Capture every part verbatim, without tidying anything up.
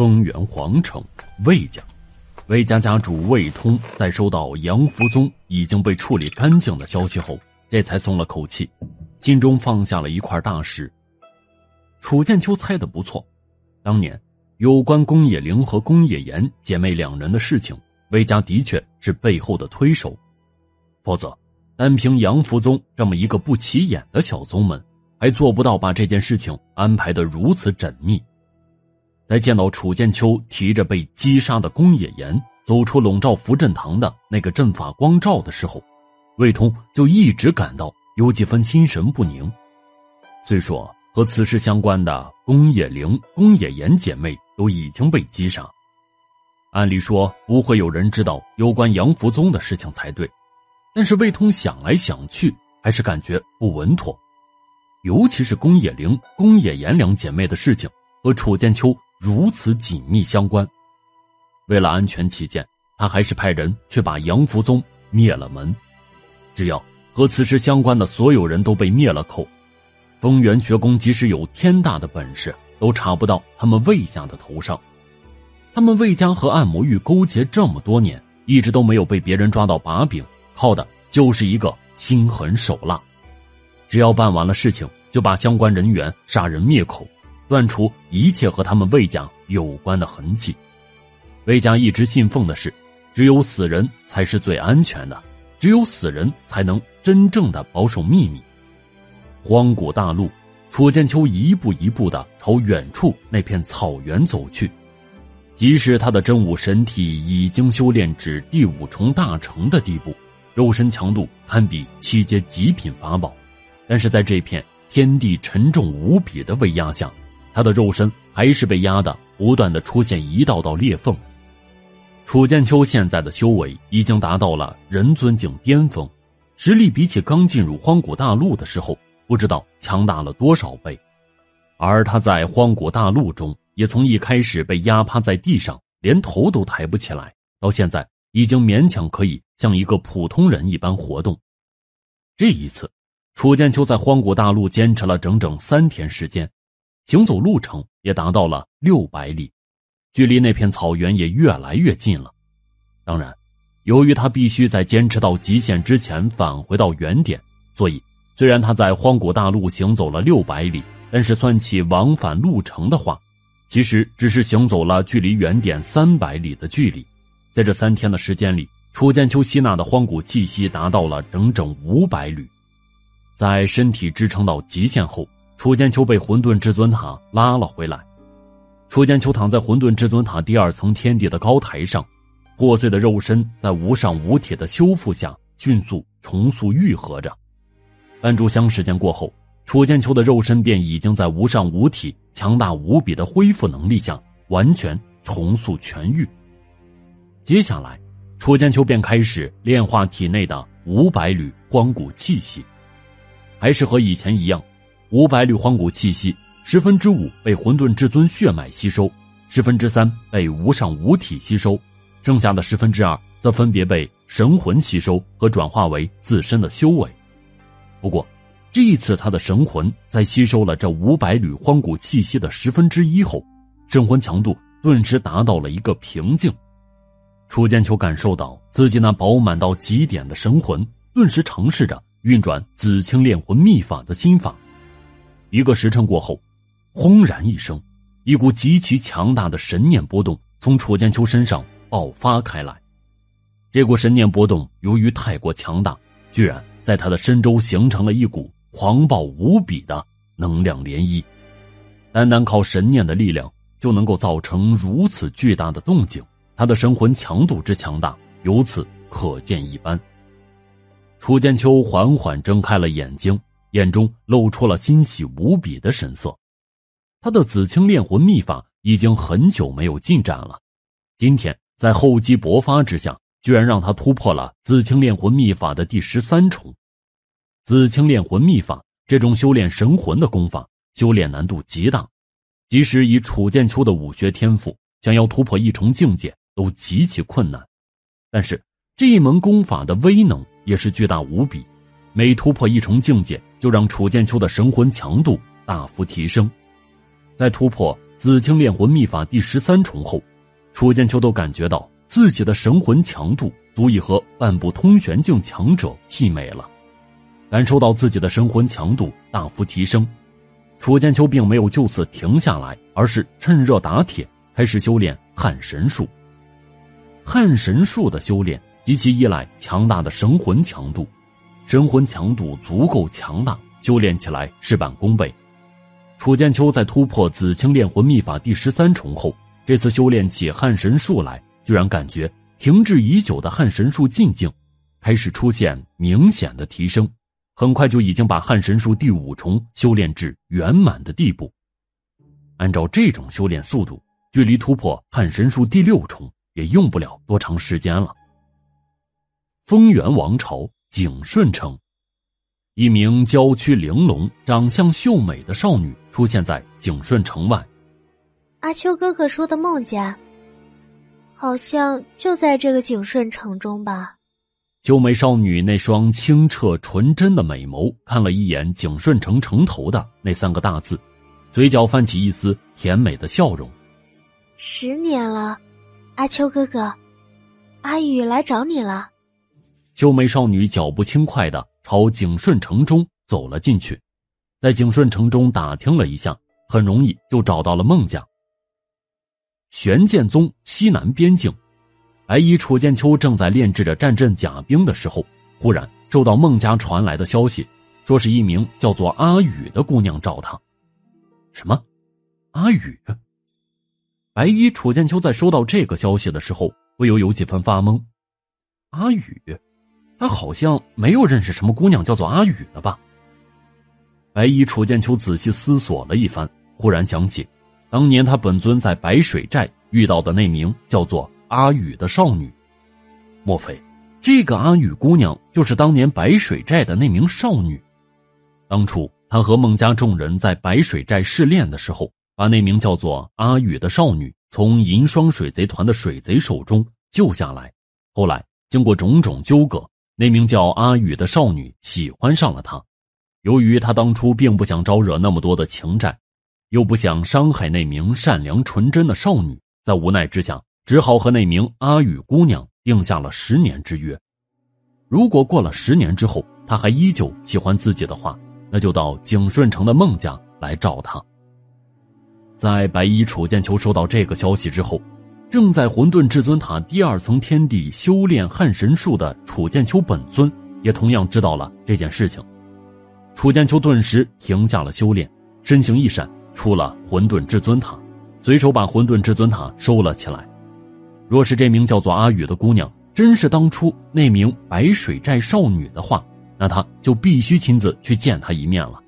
封元皇城魏家。魏家家主魏通在收到杨福宗已经被处理干净的消息后，这才松了口气，心中放下了一块大石。楚剑秋猜得不错，当年有关宫野玲和宫野岩姐妹两人的事情，魏家的确是背后的推手，否则单凭杨福宗这么一个不起眼的小宗门，还做不到把这件事情安排得如此缜密。在见到楚剑秋提着被击杀的宫野岩走出笼罩符阵堂的那个阵法光照的时候，魏通就一直感到有几分心神不宁。虽说和此事相关的宫野玲、宫野岩姐妹都已经被击杀，按理说不会有人知道有关杨福宗的事情才对，但是魏通想来想去，还是感觉不稳妥。尤其是宫野玲、宫野岩两姐妹的事情和楚剑秋如此紧密相关，为了安全起见，他还是派人去把杨福宗灭了门。只要和此事相关的所有人都被灭了口，风元学宫即使有天大的本事，都查不到他们魏家的头上。他们魏家和暗魔域勾结这么多年，一直都没有被别人抓到把柄，靠的就是一个心狠手辣。只要办完了事情，就把相关人员杀人灭口，断除一切和他们魏家有关的痕迹。魏家一直信奉的是，只有死人才是最安全的，只有死人才能真正的保守秘密。荒古大陆，楚剑秋一步一步的朝远处那片草原走去。即使他的真武神体已经修炼至第五重大成的地步，肉身强度堪比七阶极品法宝，但是在这片天地沉重无比的威压下，他的肉身还是被压得不断的出现一道道裂缝。楚剑秋现在的修为已经达到了人尊境巅峰，实力比起刚进入荒古大陆的时候，不知道强大了多少倍。而他在荒古大陆中，也从一开始被压趴在地上，连头都抬不起来，到现在已经勉强可以像一个普通人一般活动。这一次，楚剑秋在荒古大陆坚持了整整三天时间，行走路程也达到了六百里，距离那片草原也越来越近了。当然，由于他必须在坚持到极限之前返回到原点，所以虽然他在荒古大陆行走了六百里，但是算起往返路程的话，其实只是行走了距离原点三百里的距离。在这三天的时间里，楚剑秋吸纳的荒古气息达到了整整五百缕。在身体支撑到极限后，楚剑秋被混沌至尊塔拉了回来。楚剑秋躺在混沌至尊塔第二层天地的高台上，破碎的肉身在无上无体的修复下迅速重塑愈合着。半炷香时间过后，楚剑秋的肉身便已经在无上无体强大无比的恢复能力下完全重塑痊愈。接下来，楚剑秋便开始炼化体内的五百缕荒古气息，还是和以前一样，五百缕荒古气息，十分之五被混沌至尊血脉吸收，十分之三被无上无体吸收，剩下的十分之二则分别被神魂吸收和转化为自身的修为。不过，这一次他的神魂在吸收了这五百缕荒古气息的十分之一后，神魂强度顿时达到了一个瓶颈。楚剑秋感受到自己那饱满到极点的神魂，顿时尝试着运转紫青炼魂秘法的心法。一个时辰过后，轰然一声，一股极其强大的神念波动从楚剑秋身上爆发开来。这股神念波动由于太过强大，居然在他的身周形成了一股狂暴无比的能量涟漪。单单靠神念的力量就能够造成如此巨大的动静，他的神魂强度之强大由此可见一斑。楚剑秋缓缓睁开了眼睛，眼中露出了欣喜无比的神色。他的紫青炼魂秘法已经很久没有进展了，今天在厚积薄发之下，居然让他突破了紫青炼魂秘法的第十三重。紫青炼魂秘法这种修炼神魂的功法，修炼难度极大，即使以楚剑秋的武学天赋，想要突破一重境界都极其困难。但是这一门功法的威能也是巨大无比，每突破一重境界，就让楚剑秋的神魂强度大幅提升。在突破紫青炼魂秘法第十三重后，楚剑秋都感觉到自己的神魂强度足以和半步通玄境强者媲美了。感受到自己的神魂强度大幅提升，楚剑秋并没有就此停下来，而是趁热打铁，开始修炼汉神术。汉神术的修炼极其依赖强大的神魂强度，神魂强度足够强大，修炼起来事半功倍。楚剑秋在突破紫青炼魂秘法第十三重后，这次修炼起汉神术来，居然感觉停滞已久的汉神术进境开始出现明显的提升，很快就已经把汉神术第五重修炼至圆满的地步。按照这种修炼速度，距离突破汉神术第六重也用不了多长时间了。丰原王朝景顺城，一名娇躯玲珑、长相秀美的少女出现在景顺城外。阿秋哥哥说的孟家，好像就在这个景顺城中吧？秋眉少女那双清澈纯真的美眸看了一眼景顺城城头的那三个大字，嘴角泛起一丝甜美的笑容。十年了，阿秋哥哥，阿雨来找你了。秋眉少女脚步轻快地朝景顺城中走了进去，在景顺城中打听了一下，很容易就找到了孟家。玄剑宗西南边境，白衣楚剑秋正在炼制着战阵甲兵的时候，忽然收到孟家传来的消息，说是一名叫做阿雨的姑娘找他。什么？阿雨？白衣楚剑秋在收到这个消息的时候，不由有几分发懵。阿雨？他好像没有认识什么姑娘叫做阿雨的吧？白衣楚剑秋仔细思索了一番，忽然想起当年他本尊在白水寨遇到的那名叫做阿雨的少女，莫非这个阿雨姑娘就是当年白水寨的那名少女？当初他和孟家众人在白水寨试炼的时候，把那名叫做阿雨的少女从银霜水贼团的水贼手中救下来，后来经过种种纠葛，那名叫阿雨的少女喜欢上了他。由于他当初并不想招惹那么多的情债，又不想伤害那名善良纯真的少女，在无奈之下，只好和那名阿雨姑娘定下了十年之约。如果过了十年之后，他还依旧喜欢自己的话，那就到景顺城的孟家来找他。在白衣楚剑秋收到这个消息之后，正在混沌至尊塔第二层天地修炼汉神术的楚剑秋本尊也同样知道了这件事情。楚剑秋顿时停下了修炼，身形一闪出了混沌至尊塔，随手把混沌至尊塔收了起来。若是这名叫做阿雨的姑娘真是当初那名白水寨少女的话，那他就必须亲自去见她一面了。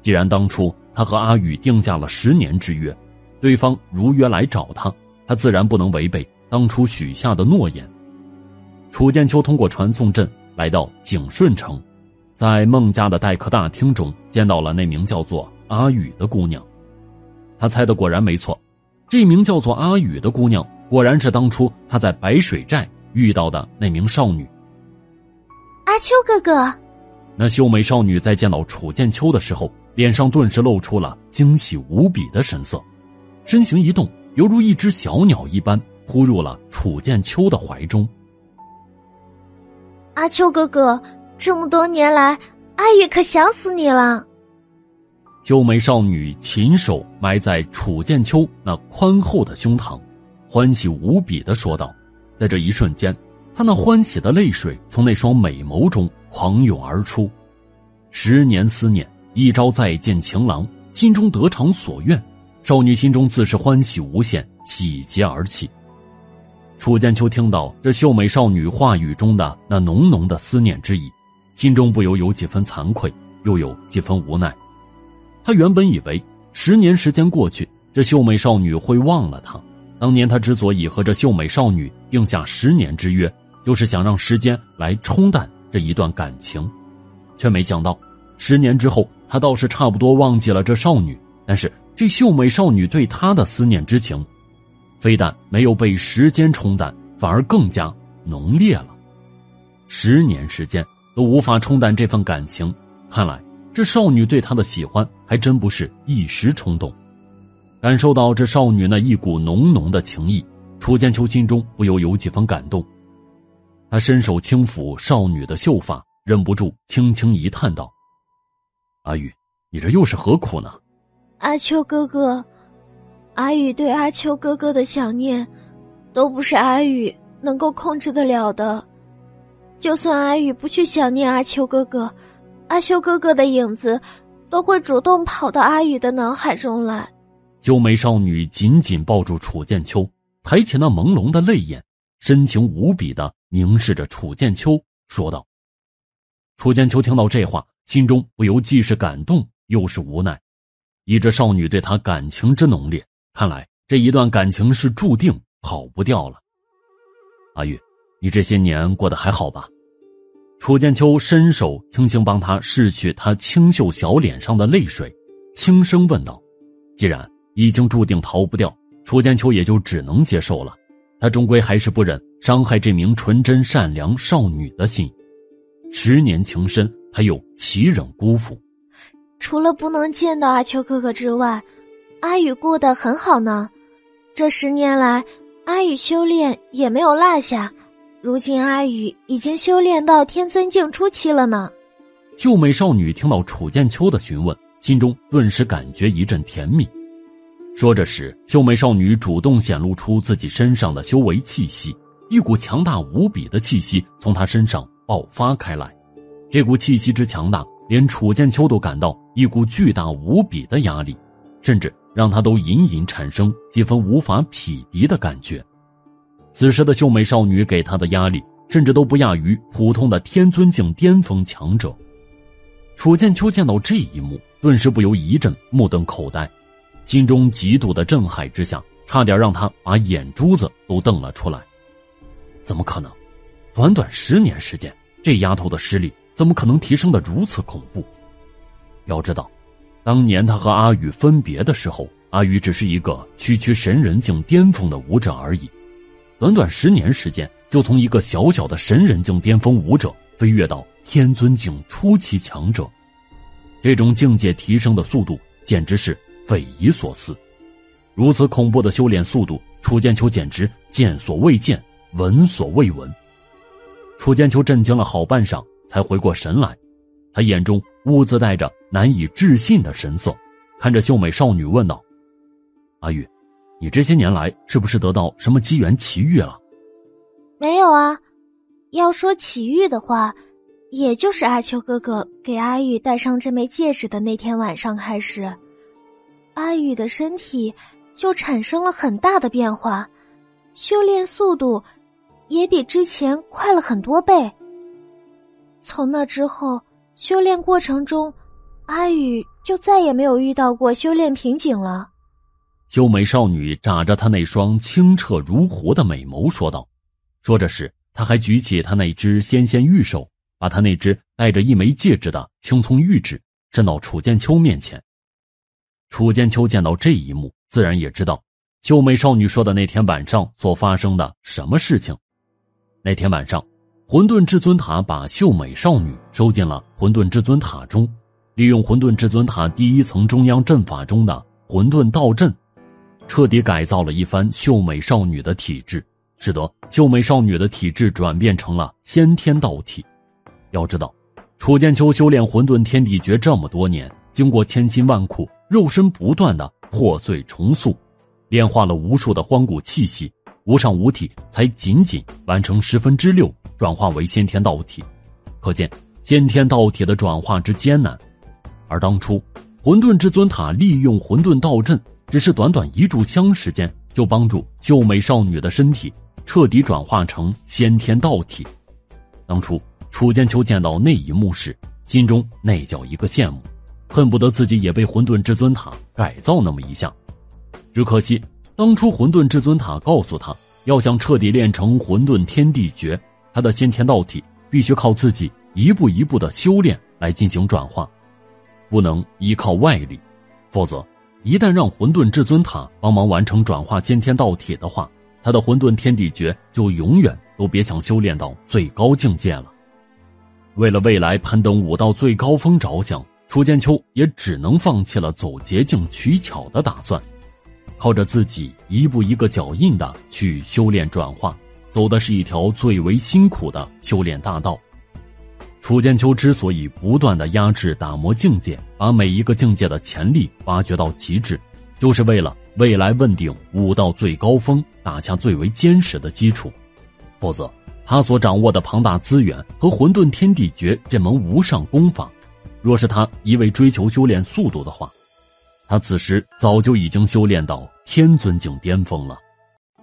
既然当初他和阿雨定下了十年之约，对方如约来找他，他自然不能违背当初许下的诺言。楚剑秋通过传送阵来到景顺城，在孟家的待客大厅中见到了那名叫做阿雨的姑娘。他猜的果然没错，这名叫做阿雨的姑娘果然是当初他在白水寨遇到的那名少女。阿秋哥哥，那秀美少女在见到楚剑秋的时候，脸上顿时露出了惊喜无比的神色，身形一动，犹如一只小鸟一般扑入了楚剑秋的怀中。阿秋哥哥，这么多年来，阿雨可想死你了。秋眉少女琴手埋在楚剑秋那宽厚的胸膛，欢喜无比地说道。在这一瞬间，她那欢喜的泪水从那双美眸中狂涌而出。十年思念，一朝再见情郎，心中得偿所愿，少女心中自是欢喜无限，喜极而泣。楚剑秋听到这秀美少女话语中的那浓浓的思念之意，心中不由有几分惭愧，又有几分无奈。他原本以为十年时间过去，这秀美少女会忘了他。当年他之所以和这秀美少女定下十年之约，就是想让时间来冲淡这一段感情，却没想到十年之后，他倒是差不多忘记了这少女，但是这秀美少女对他的思念之情非但没有被时间冲淡，反而更加浓烈了。十年时间都无法冲淡这份感情，看来这少女对他的喜欢还真不是一时冲动。感受到这少女那一股浓浓的情意，楚剑秋心中不由有几分感动。他伸手轻抚少女的秀发，忍不住轻轻一叹道：“阿玉，你这又是何苦呢？”阿秋哥哥，阿宇对阿秋哥哥的想念，都不是阿宇能够控制得了的。就算阿宇不去想念阿秋哥哥，阿秋哥哥的影子都会主动跑到阿宇的脑海中来。秋眉少女紧紧抱住楚剑秋，抬起那朦胧的泪眼，深情无比地凝视着楚剑秋，说道。楚剑秋听到这话，心中不由既是感动又是无奈，以这少女对他感情之浓烈，看来这一段感情是注定跑不掉了。阿玉，你这些年过得还好吧？楚剑秋伸手轻轻帮他拭去他清秀小脸上的泪水，轻声问道。既然已经注定逃不掉，楚剑秋也就只能接受了。他终归还是不忍伤害这名纯真善良少女的心，十年情深，他又岂忍辜负？除了不能见到阿秋哥哥之外，阿宇过得很好呢。这十年来，阿宇修炼也没有落下，如今阿宇已经修炼到天尊境初期了呢。秀美少女听到楚剑秋的询问，心中顿时感觉一阵甜蜜。说着时，秀美少女主动显露出自己身上的修为气息，一股强大无比的气息从她身上爆发开来。这股气息之强大，连楚剑秋都感到一股巨大无比的压力，甚至让他都隐隐产生几分无法匹敌的感觉。此时的秀美少女给他的压力，甚至都不亚于普通的天尊境巅峰强者。楚剑秋见到这一幕，顿时不由一阵目瞪口呆，心中极度的震撼之下，差点让他把眼珠子都瞪了出来。怎么可能？短短十年时间，这丫头的实力怎么可能提升得如此恐怖？要知道，当年他和阿宇分别的时候，阿宇只是一个区区神人境巅峰的武者而已。短短十年时间，就从一个小小的神人境巅峰武者飞跃到天尊境初期强者，这种境界提升的速度简直是匪夷所思。如此恐怖的修炼速度，楚剑秋简直见所未见，闻所未闻。楚剑秋震惊了好半晌，才回过神来，他眼中兀自带着难以置信的神色，看着秀美少女问道：“阿玉，你这些年来是不是得到什么机缘奇遇了？”“没有啊，要说奇遇的话，也就是阿秋哥哥给阿玉戴上这枚戒指的那天晚上开始，阿玉的身体就产生了很大的变化，修炼速度也比之前快了很多倍。从那之后，修炼过程中，阿玉就再也没有遇到过修炼瓶颈了。”秀美少女眨着她那双清澈如湖的美眸说道。说着时，她还举起她那只纤纤玉手，把她那只带着一枚戒指的青葱玉指伸到楚剑秋面前。楚剑秋见到这一幕，自然也知道秀美少女说的那天晚上所发生的什么事情。那天晚上，混沌至尊塔把秀美少女收进了混沌至尊塔中，利用混沌至尊塔第一层中央阵法中的混沌道阵，彻底改造了一番秀美少女的体质，使得秀美少女的体质转变成了先天道体。要知道，楚剑秋修炼混沌天地诀这么多年，经过千辛万苦，肉身不断的破碎重塑，炼化了无数的荒古气息，无上无体才仅仅完成十分之六，转化为先天道体。可见先天道体的转化之艰难。而当初混沌至尊塔利用混沌道阵，只是短短一炷香时间，就帮助秀美少女的身体彻底转化成先天道体。当初楚剑秋见到那一幕时，心中那叫一个羡慕，恨不得自己也被混沌至尊塔改造那么一下。只可惜当初混沌至尊塔告诉他，要想彻底练成混沌天地诀，他的先天道体必须靠自己一步一步的修炼来进行转化，不能依靠外力，否则一旦让混沌至尊塔帮忙完成转化先天道体的话，他的混沌天地诀就永远都别想修炼到最高境界了。为了未来攀登武道最高峰着想，楚剑秋也只能放弃了走捷径取巧的打算，靠着自己一步一个脚印的去修炼转化，走的是一条最为辛苦的修炼大道。楚剑秋之所以不断的压制打磨境界，把每一个境界的潜力挖掘到极致，就是为了未来问鼎武道最高峰打下最为坚实的基础。否则他所掌握的庞大资源和混沌天地诀这门无上功法，若是他一味追求修炼速度的话，他此时早就已经修炼到天尊境巅峰了。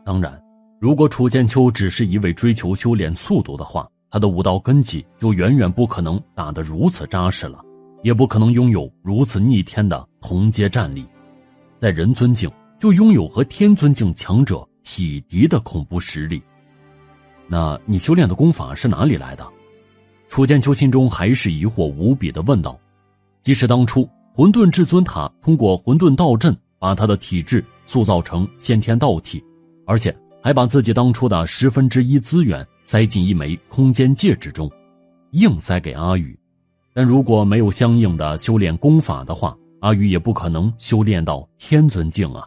当然，如果楚剑秋只是一味追求修炼速度的话，他的武道根基就远远不可能打得如此扎实了，也不可能拥有如此逆天的同阶战力。在人尊境就拥有和天尊境强者匹敌的恐怖实力。那你修炼的功法是哪里来的？楚剑秋心中还是疑惑无比地问道。即使当初混沌至尊塔通过混沌道阵把他的体质塑造成先天道体，而且还把自己当初的十分之一资源塞进一枚空间戒指中，硬塞给阿宇，但如果没有相应的修炼功法的话，阿宇也不可能修炼到天尊境啊。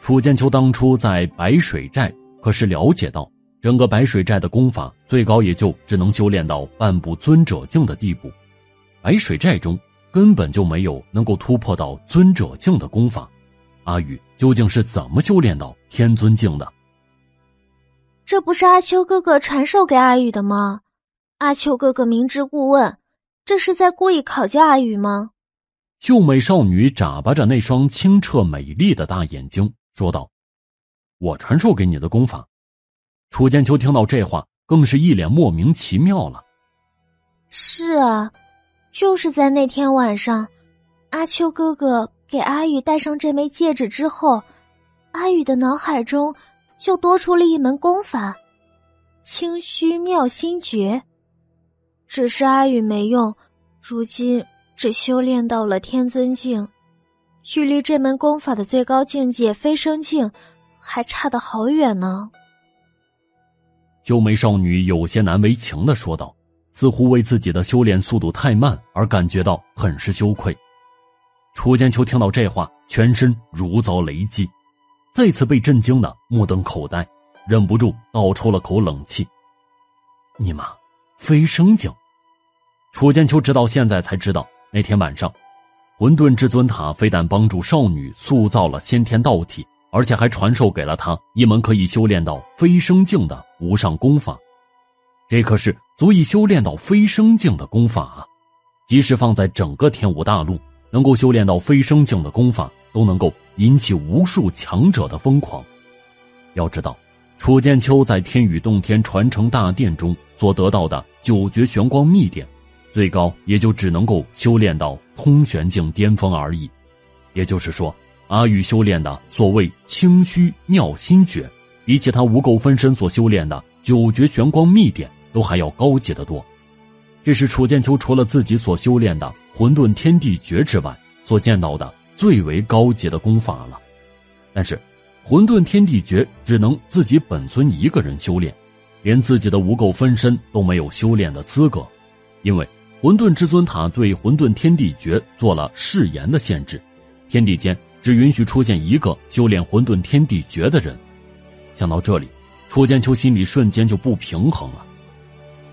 楚剑秋当初在白水寨可是了解到，整个白水寨的功法最高也就只能修炼到半步尊者境的地步，白水寨中根本就没有能够突破到尊者境的功法，阿宇究竟是怎么修炼到天尊境的？这不是阿秋哥哥传授给阿宇的吗？阿秋哥哥明知故问，这是在故意考教阿宇吗？秀美少女眨巴着那双清澈美丽的大眼睛说道：我传授给你的功法。楚剑秋听到这话更是一脸莫名其妙了。是啊，就是在那天晚上，阿秋哥哥给阿宇戴上这枚戒指之后，阿宇的脑海中就多出了一门功法，清虚妙心诀。只是阿宇没用，如今只修炼到了天尊境，距离这门功法的最高境界飞升境还差得好远呢。修眉少女有些难为情地说道，似乎为自己的修炼速度太慢而感觉到很是羞愧。楚剑秋听到这话全身如遭雷击，再次被震惊的目瞪口呆，忍不住倒抽了口冷气。你妈，飞升境！楚剑秋直到现在才知道，那天晚上混沌至尊塔非但帮助少女塑造了先天道体，而且还传授给了他一门可以修炼到飞升境的无上功法，这可是足以修炼到飞升境的功法啊！即使放在整个天武大陆，能够修炼到飞升境的功法都能够引起无数强者的疯狂。要知道，楚剑秋在天宇洞天传承大殿中所得到的九绝玄光秘典，最高也就只能够修炼到通玄境巅峰而已。也就是说，阿宇修炼的所谓清虚妙心诀，比起他无垢分身所修炼的九绝玄光秘典都还要高级得多。这是楚剑秋除了自己所修炼的混沌天地诀之外所见到的最为高级的功法了。但是混沌天地诀只能自己本尊一个人修炼，连自己的无垢分身都没有修炼的资格，因为混沌至尊塔对混沌天地诀做了誓言的限制，天地间只允许出现一个修炼混沌天地诀的人。想到这里，楚剑秋心里瞬间就不平衡了。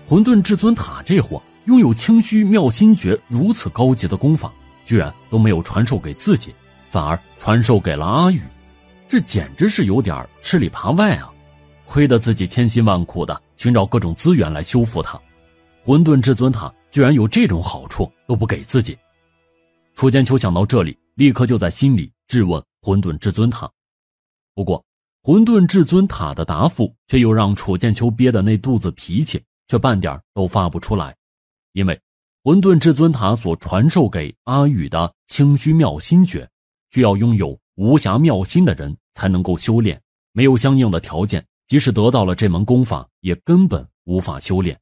混沌至尊塔这货拥有清虚妙心诀如此高级的功法，居然都没有传授给自己，反而传授给了阿宇，这简直是有点吃里扒外啊！亏得自己千辛万苦的寻找各种资源来修复它，混沌至尊塔居然有这种好处都不给自己。楚剑秋想到这里，立刻就在心里质问混沌至尊塔，不过混沌至尊塔的答复却又让楚剑秋憋的那肚子脾气却半点都发不出来。因为混沌至尊塔所传授给阿宇的清虚妙心诀，需要拥有无暇妙心的人才能够修炼，没有相应的条件，即使得到了这门功法也根本无法修炼。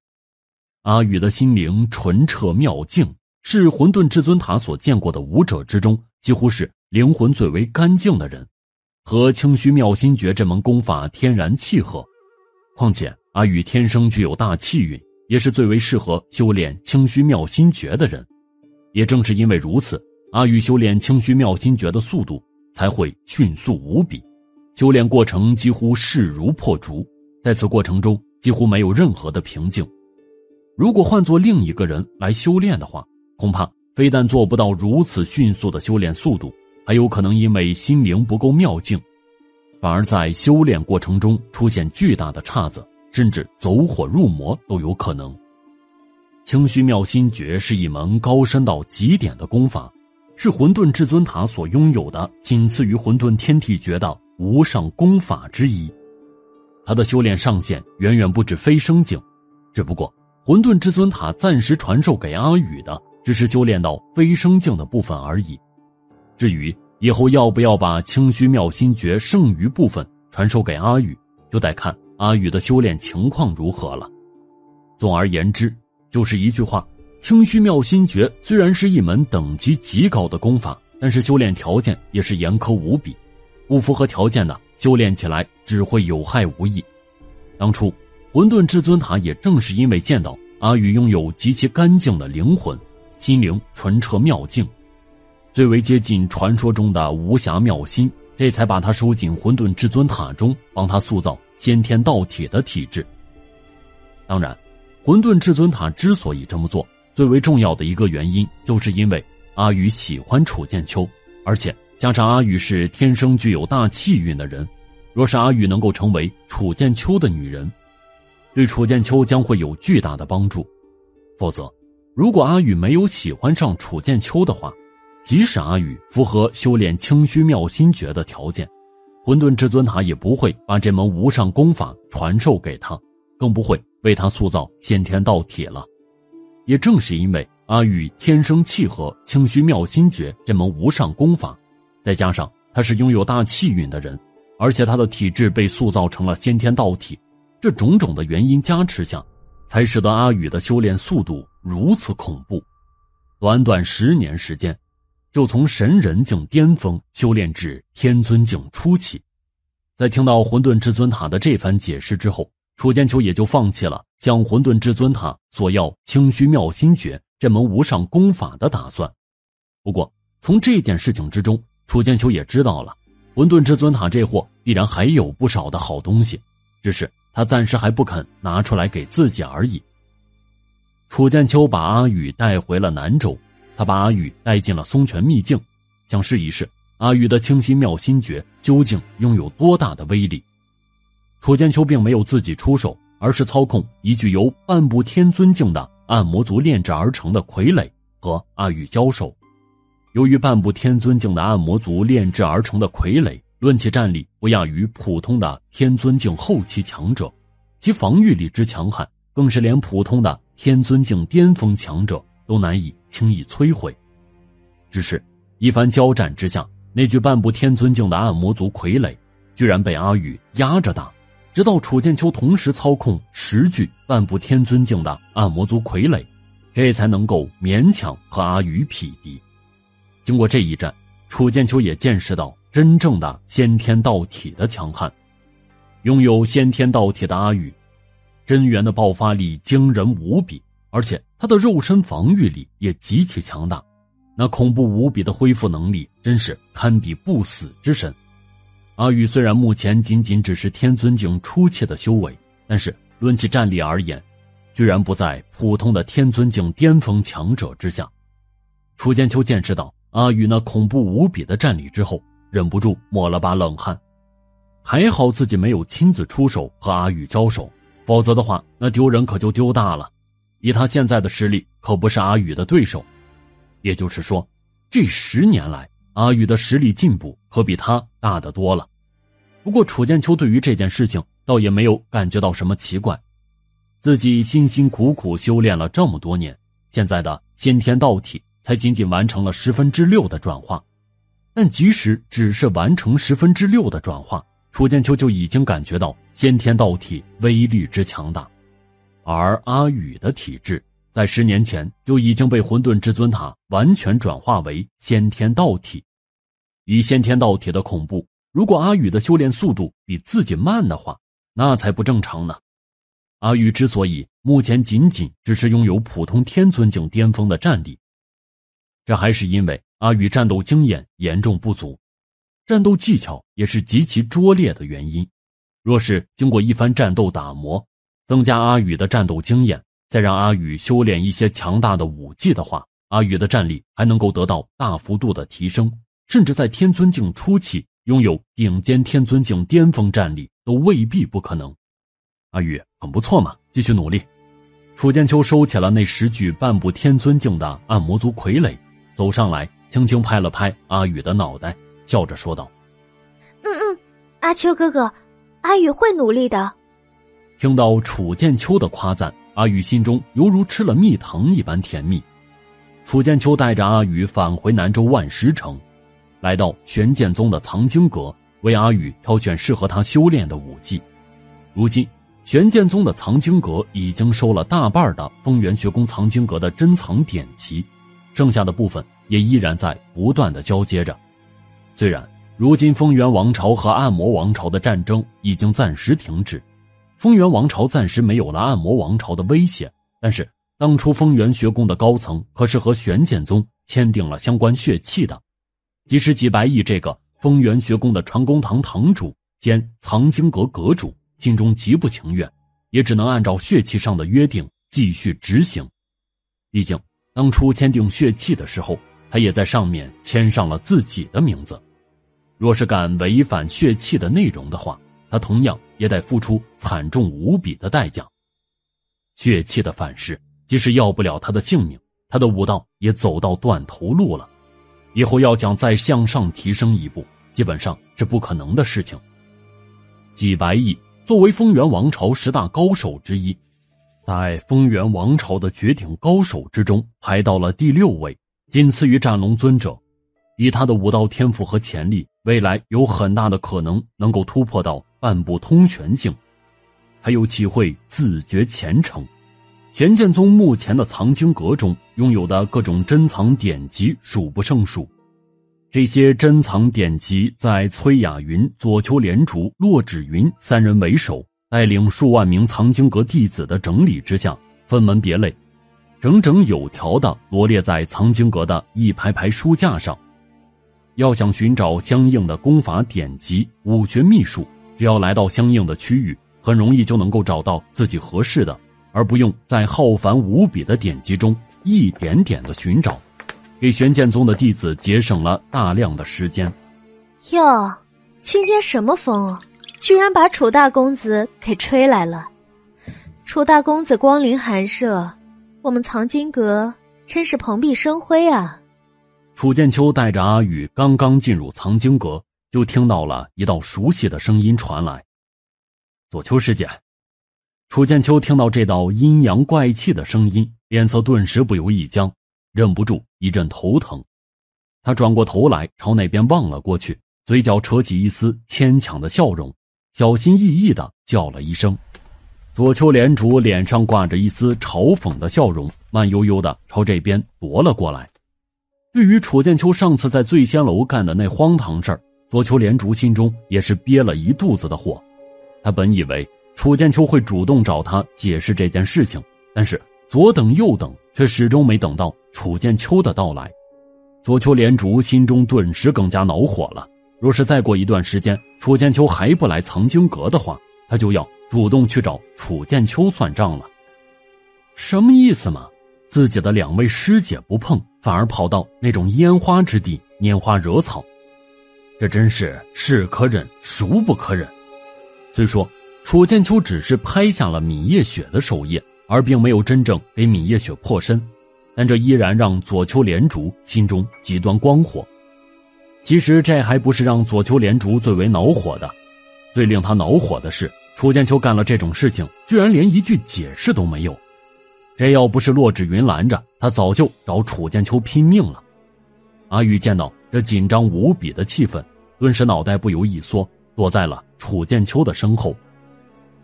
阿宇的心灵纯澈妙境，是混沌至尊塔所见过的武者之中几乎是灵魂最为干净的人，和清虚妙心诀这门功法天然契合。况且阿宇天生具有大气运，也是最为适合修炼清虚妙心诀的人。也正是因为如此，阿宇修炼清虚妙心诀的速度才会迅速无比。修炼过程几乎势如破竹，在此过程中几乎没有任何的瓶颈。如果换作另一个人来修炼的话，恐怕非但做不到如此迅速的修炼速度，还有可能因为心灵不够妙境，反而在修炼过程中出现巨大的岔子，甚至走火入魔都有可能。清虚妙心诀是一门高深到极点的功法，是混沌至尊塔所拥有的仅次于混沌天地诀的无上功法之一。它的修炼上限远远不止飞升境，只不过混沌至尊塔暂时传授给阿宇的只是修炼到飞升境的部分而已。至于以后要不要把清虚妙心诀剩余部分传授给阿宇，就得看阿宇的修炼情况如何了。总而言之，就是一句话，清虚妙心诀虽然是一门等级极高的功法，但是修炼条件也是严苛无比，不符合条件的修炼起来只会有害无益。当初混沌至尊塔也正是因为见到阿宇拥有极其干净的灵魂，心灵纯澈妙境，最为接近传说中的无暇妙心，这才把他收进混沌至尊塔中，帮他塑造先天道体的体质。当然，混沌至尊塔之所以这么做，最为重要的一个原因就是因为阿宇喜欢楚剑秋，而且加上阿宇是天生具有大气运的人，若是阿宇能够成为楚剑秋的女人，对楚剑秋将会有巨大的帮助。否则，如果阿宇没有喜欢上楚剑秋的话，即使阿宇符合修炼清虚妙心诀的条件，混沌至尊塔也不会把这门无上功法传授给他，更不会为他塑造先天道体了。也正是因为阿宇天生契合清虚妙心诀这门无上功法，再加上他是拥有大气运的人，而且他的体质被塑造成了先天道体，这种种的原因加持下，才使得阿宇的修炼速度如此恐怖。短短十年时间，就从神人境巅峰修炼至天尊境初期。在听到混沌至尊塔的这番解释之后，楚剑秋也就放弃了向混沌至尊塔索要清虚妙心诀这门无上功法的打算。不过从这件事情之中，楚剑秋也知道了混沌至尊塔这货必然还有不少的好东西，只是他暂时还不肯拿出来给自己而已。楚剑秋把阿宇带回了南州，他把阿宇带进了松泉秘境，想试一试阿宇的清虚妙心诀究竟拥有多大的威力。楚剑秋并没有自己出手，而是操控一具由半步天尊境的暗魔族炼制而成的傀儡和阿宇交手。由于半步天尊境的暗魔族炼制而成的傀儡，论其战力不亚于普通的天尊境后期强者，其防御力之强悍，更是连普通的天尊境巅峰强者都难以轻易摧毁。只是一番交战之下，那具半步天尊境的暗魔族傀儡居然被阿宇压着打，直到楚剑秋同时操控十具半步天尊境的暗魔族傀儡，这才能够勉强和阿宇匹敌。经过这一战，楚剑秋也见识到真正的先天道体的强悍。拥有先天道体的阿宇，真元的爆发力惊人无比，而且他的肉身防御力也极其强大，那恐怖无比的恢复能力真是堪比不死之身。阿宇虽然目前仅仅只是天尊境初期的修为，但是论起战力而言，居然不在普通的天尊境巅峰强者之下。楚剑秋见识到阿宇那恐怖无比的战力之后，忍不住抹了把冷汗。还好自己没有亲自出手和阿宇交手，否则的话，那丢人可就丢大了。以他现在的实力，可不是阿宇的对手。也就是说，这十年来阿宇的实力进步可比他大得多了。不过楚剑秋对于这件事情倒也没有感觉到什么奇怪，自己辛辛苦苦修炼了这么多年，现在的先天道体才仅仅完成了十分之六的转化。但即使只是完成十分之六的转化，楚剑秋就已经感觉到先天道体威力之强大。而阿宇的体质在十年前就已经被混沌至尊塔完全转化为先天道体。以先天道体的恐怖，如果阿宇的修炼速度比自己慢的话，那才不正常呢。阿宇之所以目前仅仅只是拥有普通天尊境巅峰的战力，这还是因为阿宇战斗经验严重不足。战斗技巧也是极其拙劣的原因。若是经过一番战斗打磨，增加阿宇的战斗经验，再让阿宇修炼一些强大的武技的话，阿宇的战力还能够得到大幅度的提升，甚至在天尊境初期拥有顶尖天尊境巅峰战力都未必不可能。阿宇很不错嘛，继续努力。楚剑秋收起了那十具半步天尊境的暗魔族傀儡，走上来轻轻拍了拍阿宇的脑袋，笑着说道：“嗯嗯，阿秋哥哥，阿宇会努力的。”听到楚剑秋的夸赞，阿宇心中犹如吃了蜜糖一般甜蜜。楚剑秋带着阿宇返回南州万石城，来到玄剑宗的藏经阁，为阿宇挑选适合他修炼的武技。如今玄剑宗的藏经阁已经收了大半的风元学宫藏经阁的珍藏典籍，剩下的部分也依然在不断的交接着。虽然如今风元王朝和暗魔王朝的战争已经暂时停止，风元王朝暂时没有了暗魔王朝的威胁，但是当初风元学宫的高层可是和玄剑宗签订了相关血契的。即使几百亿这个风元学宫的传功堂堂主兼藏经阁阁主心中极不情愿，也只能按照血契上的约定继续执行。毕竟当初签订血契的时候，他也在上面签上了自己的名字。若是敢违反血契的内容的话，他同样也得付出惨重无比的代价。血契的反噬，即使要不了他的性命，他的武道也走到断头路了。以后要想再向上提升一步，基本上是不可能的事情。几白翼作为风元王朝十大高手之一，在风元王朝的绝顶高手之中排到了第六位，仅次于战龙尊者。以他的武道天赋和潜力，未来有很大的可能能够突破到半步通玄境。他又岂会自绝前程？玄剑宗目前的藏经阁中拥有的各种珍藏典籍数不胜数，这些珍藏典籍在崔雅云、左丘莲竹、骆芷云三人为首，带领数万名藏经阁弟子的整理之下，分门别类，整整有条的罗列在藏经阁的一排排书架上。要想寻找相应的功法典籍、武学秘术，只要来到相应的区域，很容易就能够找到自己合适的，而不用在浩繁无比的典籍中一点点的寻找，给玄剑宗的弟子节省了大量的时间。哟，今天什么风啊，居然把楚大公子给吹来了。楚大公子光临寒舍，我们藏经阁真是蓬荜生辉啊。楚剑秋带着阿宇刚刚进入藏经阁，就听到了一道熟悉的声音传来：“左秋师姐。”楚剑秋听到这道阴阳怪气的声音，脸色顿时不由一僵，忍不住一阵头疼。他转过头来朝那边望了过去，嘴角扯起一丝牵强的笑容，小心翼翼地叫了一声。左丘莲主脸上挂着一丝嘲讽的笑容，慢悠悠地朝这边踱了过来。对于楚剑秋上次在醉仙楼干的那荒唐事儿，左丘莲主心中也是憋了一肚子的火。他本以为楚剑秋会主动找他解释这件事情，但是左等右等却始终没等到楚剑秋的到来。左丘莲主心中顿时更加恼火了，若是再过一段时间楚剑秋还不来藏经阁的话，他就要主动去找楚剑秋算账了。什么意思嘛？自己的两位师姐不碰，反而跑到那种烟花之地拈花惹草，这真是是可忍孰不可忍。虽说楚剑秋只是拍下了米夜雪的首页，而并没有真正给米夜雪破身，但这依然让左丘莲竹心中极端光火。其实这还不是让左丘莲竹最为恼火的，最令他恼火的是楚剑秋干了这种事情居然连一句解释都没有。这要不是骆芷云拦着，他早就找楚剑秋拼命了。阿玉见到这紧张无比的气氛，顿时脑袋不由一缩，躲在了楚剑秋的身后。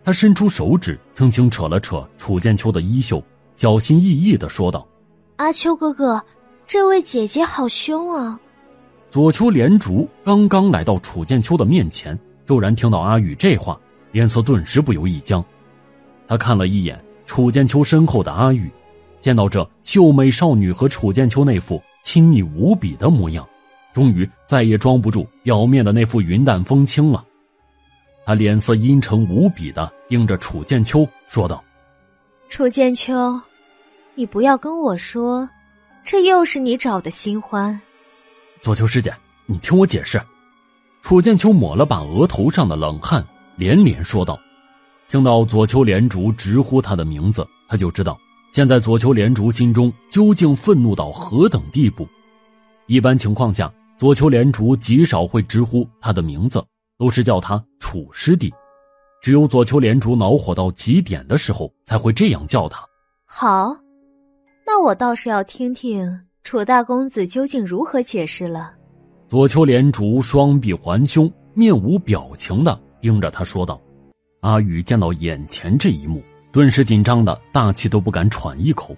他伸出手指轻轻扯了扯楚剑秋的衣袖，小心翼翼地说道：“阿秋哥哥，这位姐姐好凶啊。”左丘莲竹刚刚来到楚剑秋的面前，骤然听到阿宇这话，脸色顿时不由一僵。他看了一眼楚剑秋身后的阿宇，见到这秀美少女和楚剑秋那副亲昵无比的模样，终于再也装不住表面的那副云淡风轻了。他脸色阴沉无比地盯着楚剑秋说道：“楚剑秋，你不要跟我说，这又是你找的新欢。”左秋师姐，你听我解释。楚剑秋抹了把额头上的冷汗，连连说道。听到左丘连竹直呼他的名字，他就知道现在左丘连竹心中究竟愤怒到何等地步。一般情况下，左丘连竹极少会直呼他的名字，都是叫他楚师弟。只有左丘连竹恼火到极点的时候，才会这样叫他。好，那我倒是要听听楚大公子究竟如何解释了。左丘连竹双臂环胸，面无表情地盯着他说道。阿宇见到眼前这一幕，顿时紧张的大气都不敢喘一口。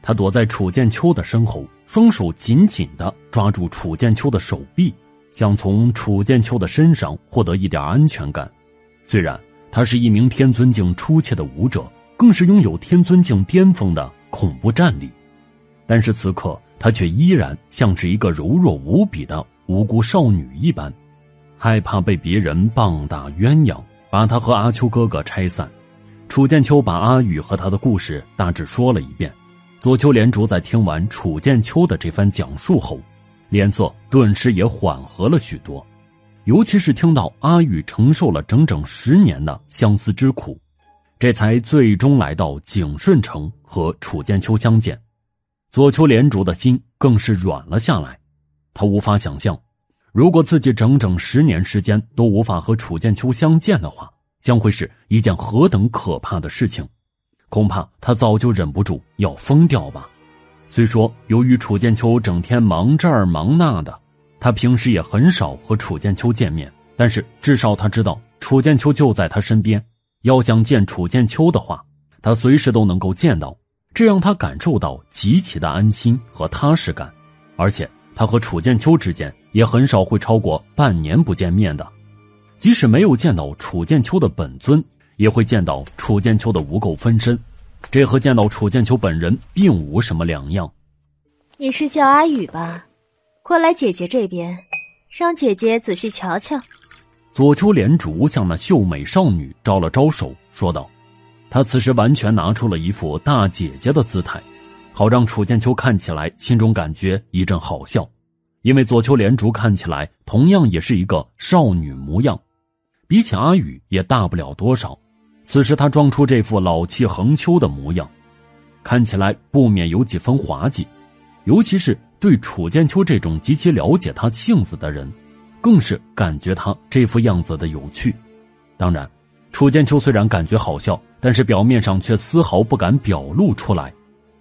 他躲在楚剑秋的身后，双手紧紧地抓住楚剑秋的手臂，想从楚剑秋的身上获得一点安全感。虽然他是一名天尊境初期的武者，更是拥有天尊境巅峰的恐怖战力，但是此刻他却依然像是一个柔弱无比的无辜少女一般，害怕被别人棒打鸳鸯，把他和阿秋哥哥拆散。楚剑秋把阿宇和他的故事大致说了一遍。左丘连竹在听完楚剑秋的这番讲述后，脸色顿时也缓和了许多，尤其是听到阿宇承受了整整十年的相思之苦，这才最终来到景顺城和楚剑秋相见。左丘连竹的心更是软了下来。他无法想象，如果自己整整十年时间都无法和楚剑秋相见的话，将会是一件何等可怕的事情。恐怕他早就忍不住要疯掉吧。虽说由于楚剑秋整天忙这儿忙那的，他平时也很少和楚剑秋见面，但是至少他知道楚剑秋就在他身边，要想见楚剑秋的话，他随时都能够见到，这让他感受到极其的安心和踏实感。而且他和楚剑秋之间也很少会超过半年不见面的，即使没有见到楚剑秋的本尊，也会见到楚剑秋的无垢分身，这和见到楚剑秋本人并无什么两样。你是叫阿宇吧？过来姐姐这边，让姐姐仔细瞧瞧。左丘连竹向那秀美少女招了招手说道。她此时完全拿出了一副大姐姐的姿态，好让楚剑秋看起来心中感觉一阵好笑，因为左丘连竹看起来同样也是一个少女模样，比起阿宇也大不了多少。此时她装出这副老气横秋的模样，看起来不免有几分滑稽，尤其是对楚剑秋这种极其了解他性子的人，更是感觉他这副样子的有趣。当然，楚剑秋虽然感觉好笑，但是表面上却丝毫不敢表露出来，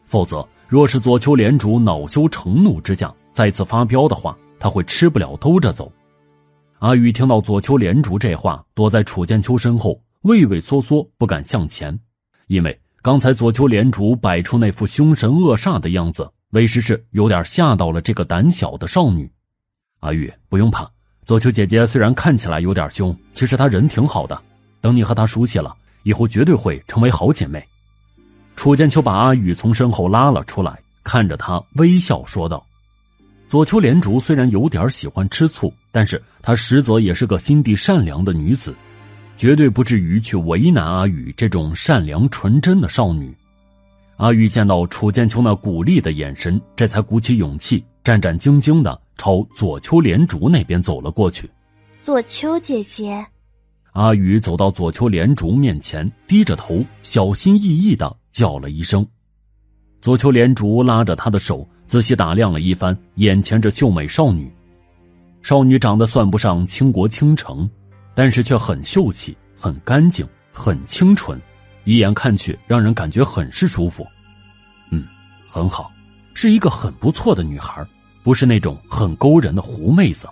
否则若是左丘连竹恼羞成怒之下再次发飙的话，他会吃不了兜着走。阿宇听到左丘连竹这话，躲在楚剑秋身后畏畏缩缩不敢向前，因为刚才左丘连竹摆出那副凶神恶煞的样子，为时是有点吓到了这个胆小的少女。阿宇不用怕，左丘姐姐虽然看起来有点凶，其实她人挺好的，等你和她熟悉了，以后绝对会成为好姐妹。楚剑秋把阿宇从身后拉了出来，看着他微笑说道。左丘连竹虽然有点喜欢吃醋，但是她实则也是个心地善良的女子，绝对不至于去为难阿宇这种善良纯真的少女。阿宇见到楚剑秋那鼓励的眼神，这才鼓起勇气，战战兢兢地朝左丘连竹那边走了过去。左丘姐姐。阿宇走到左丘连竹面前，低着头小心翼翼地叫了一声。左丘连竹拉着他的手，仔细打量了一番眼前这秀美少女。少女长得算不上倾国倾城，但是却很秀气，很干净，很清纯，一眼看去让人感觉很是舒服。嗯，很好，是一个很不错的女孩，不是那种很勾人的狐妹子。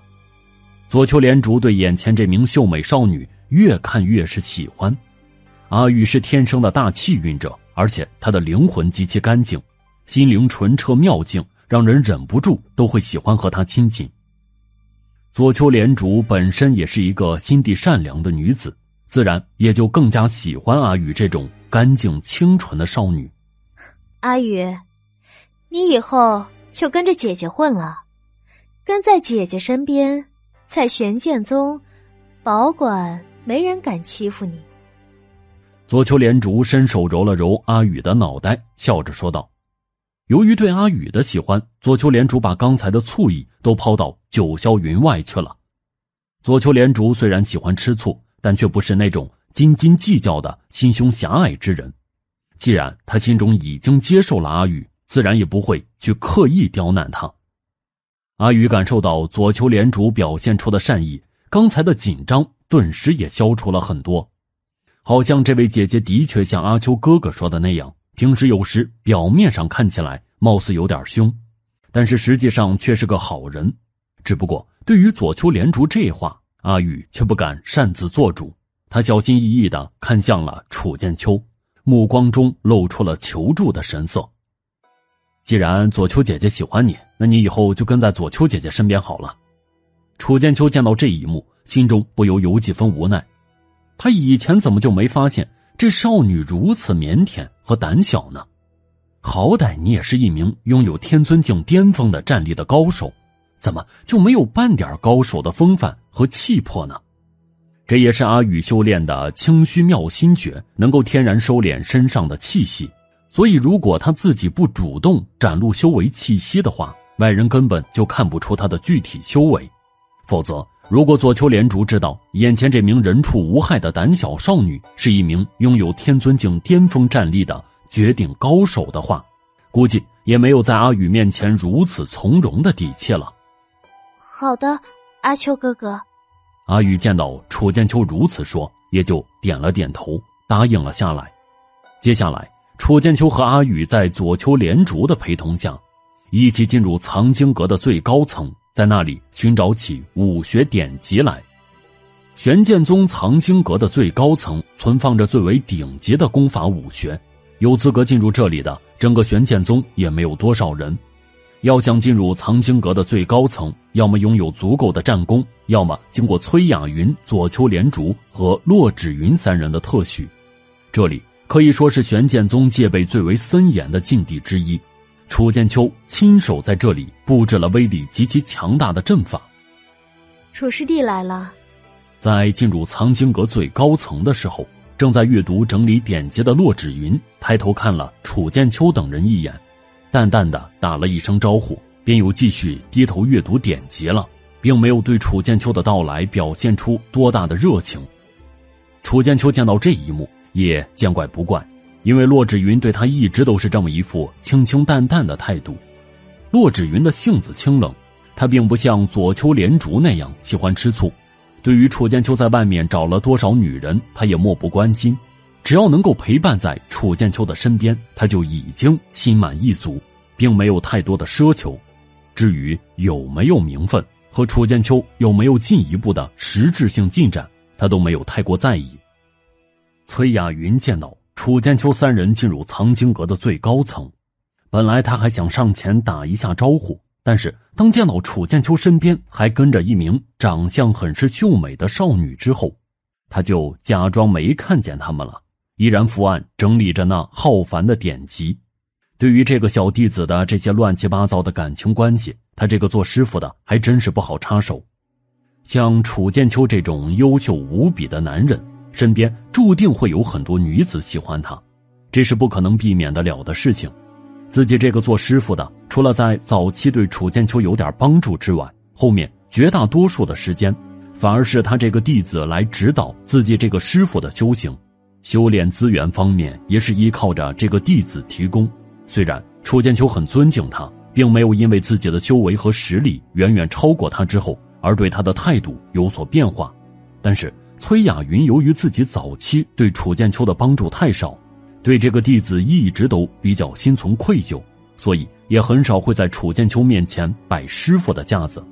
左丘连竹对眼前这名秀美少女越看越是喜欢。阿宇是天生的大气运者，而且他的灵魂极其干净，心灵纯澈妙净，让人忍不住都会喜欢和他亲近。左丘连竹本身也是一个心地善良的女子，自然也就更加喜欢阿宇这种干净清纯的少女。阿宇，你以后就跟着姐姐混了，跟在姐姐身边，在玄剑宗保管没人敢欺负你。左丘莲竹伸手揉了揉阿宇的脑袋，笑着说道。由于对阿宇的喜欢，左丘莲竹把刚才的醋意都抛到九霄云外去了。左丘莲竹虽然喜欢吃醋，但却不是那种斤斤计较的心胸狭隘之人。既然他心中已经接受了阿宇，自然也不会去刻意刁难他。阿宇感受到左丘莲竹表现出的善意，刚才的紧张顿时也消除了很多。好像这位姐姐的确像阿秋哥哥说的那样，平时有时表面上看起来貌似有点凶，但是实际上却是个好人。只不过对于左丘莲竹这话，阿宇却不敢擅自做主。他小心翼翼地看向了楚剑秋，目光中露出了求助的神色。既然左丘姐姐喜欢你，那你以后就跟在左丘姐姐身边好了。楚剑秋见到这一幕，心中不由有几分无奈。他以前怎么就没发现这少女如此腼腆和胆小呢？好歹你也是一名拥有天尊境巅峰的战力的高手，怎么就没有半点高手的风范和气魄呢？这也是阿宇修炼的清虚妙心诀能够天然收敛身上的气息，所以如果他自己不主动展露修为气息的话，外人根本就看不出他的具体修为。否则如果左丘莲竹知道眼前这名人畜无害的胆小少女是一名拥有天尊境巅峰战力的绝顶高手的话，估计也没有在阿宇面前如此从容的底气了。好的，阿秋哥哥。阿宇见到楚剑秋如此说，也就点了点头答应了下来。接下来楚剑秋和阿宇在左丘莲竹的陪同下一起进入藏经阁的最高层，在那里寻找起武学典籍来。玄剑宗藏经阁的最高层存放着最为顶级的功法武学，有资格进入这里的整个玄剑宗也没有多少人。要想进入藏经阁的最高层，要么拥有足够的战功，要么经过崔雅云、左丘莲竹和骆芷云三人的特许。这里可以说是玄剑宗戒备最为森严的禁地之一。楚剑秋亲手在这里布置了威力极其强大的阵法。楚师弟来了。在进入藏经阁最高层的时候，正在阅读整理典籍的骆芷云抬头看了楚剑秋等人一眼，淡淡的打了一声招呼，便又继续低头阅读典籍了，并没有对楚剑秋的到来表现出多大的热情。楚剑秋见到这一幕也见怪不怪，因为骆芷云对他一直都是这么一副清清淡淡的态度。骆芷云的性子清冷，他并不像左丘莲竹那样喜欢吃醋，对于楚剑秋在外面找了多少女人，他也漠不关心。只要能够陪伴在楚剑秋的身边，他就已经心满意足，并没有太多的奢求。至于有没有名分和楚剑秋有没有进一步的实质性进展，他都没有太过在意。崔雅云见到楚剑秋三人进入藏经阁的最高层，本来他还想上前打一下招呼，但是当见到楚剑秋身边还跟着一名长相很是秀美的少女之后，他就假装没看见他们了，依然伏案整理着那浩繁的典籍。对于这个小弟子的这些乱七八糟的感情关系，他这个做师傅的还真是不好插手。像楚剑秋这种优秀无比的男人，身边注定会有很多女子喜欢他，这是不可能避免得了的事情。自己这个做师傅的，除了在早期对楚剑秋有点帮助之外，后面绝大多数的时间反而是他这个弟子来指导自己这个师傅的修行，修炼资源方面也是依靠着这个弟子提供。虽然楚剑秋很尊敬他，并没有因为自己的修为和实力远远超过他之后而对他的态度有所变化，但是崔雅云由于自己早期对楚剑秋的帮助太少，对这个弟子一直都比较心存愧疚，所以也很少会在楚剑秋面前摆师傅的架子。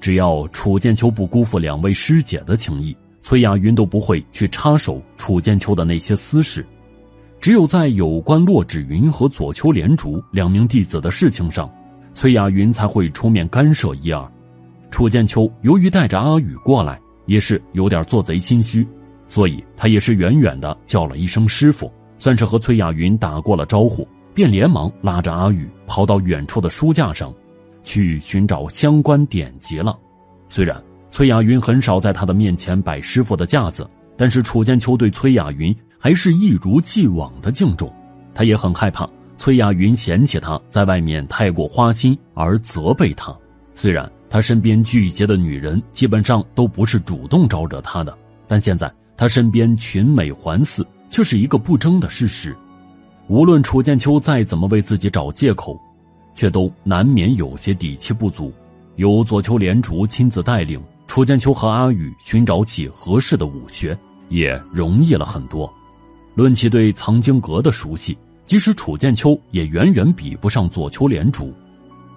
只要楚剑秋不辜负两位师姐的情谊，崔雅云都不会去插手楚剑秋的那些私事。只有在有关骆芷云和左丘莲竹两名弟子的事情上，崔雅云才会出面干涉一二。楚剑秋由于带着阿宇过来，也是有点做贼心虚，所以他也是远远的叫了一声师傅，算是和崔雅云打过了招呼，便连忙拉着阿宇跑到远处的书架上，去寻找相关典籍了。虽然崔雅云很少在他的面前摆师傅的架子，但是楚剑秋对崔雅云还是一如既往的敬重。他也很害怕崔雅云嫌弃他在外面太过花心而责备他。虽然他身边聚集的女人基本上都不是主动招惹他的，但现在他身边群美环伺却是一个不争的事实。无论楚剑秋再怎么为自己找借口，却都难免有些底气不足。由左丘莲竹亲自带领，楚剑秋和阿宇寻找起合适的武学也容易了很多。论起对藏经阁的熟悉，即使楚剑秋也远远比不上左丘莲竹。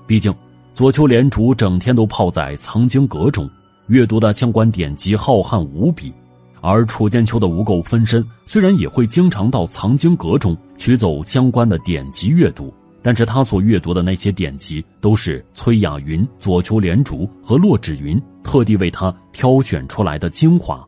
毕竟左丘莲竹整天都泡在藏经阁中，阅读的相关典籍浩瀚无比，而楚剑秋的无垢分身虽然也会经常到藏经阁中取走相关的典籍阅读，但是他所阅读的那些典籍都是崔雅云、左丘莲竹和骆芷云特地为他挑选出来的精华。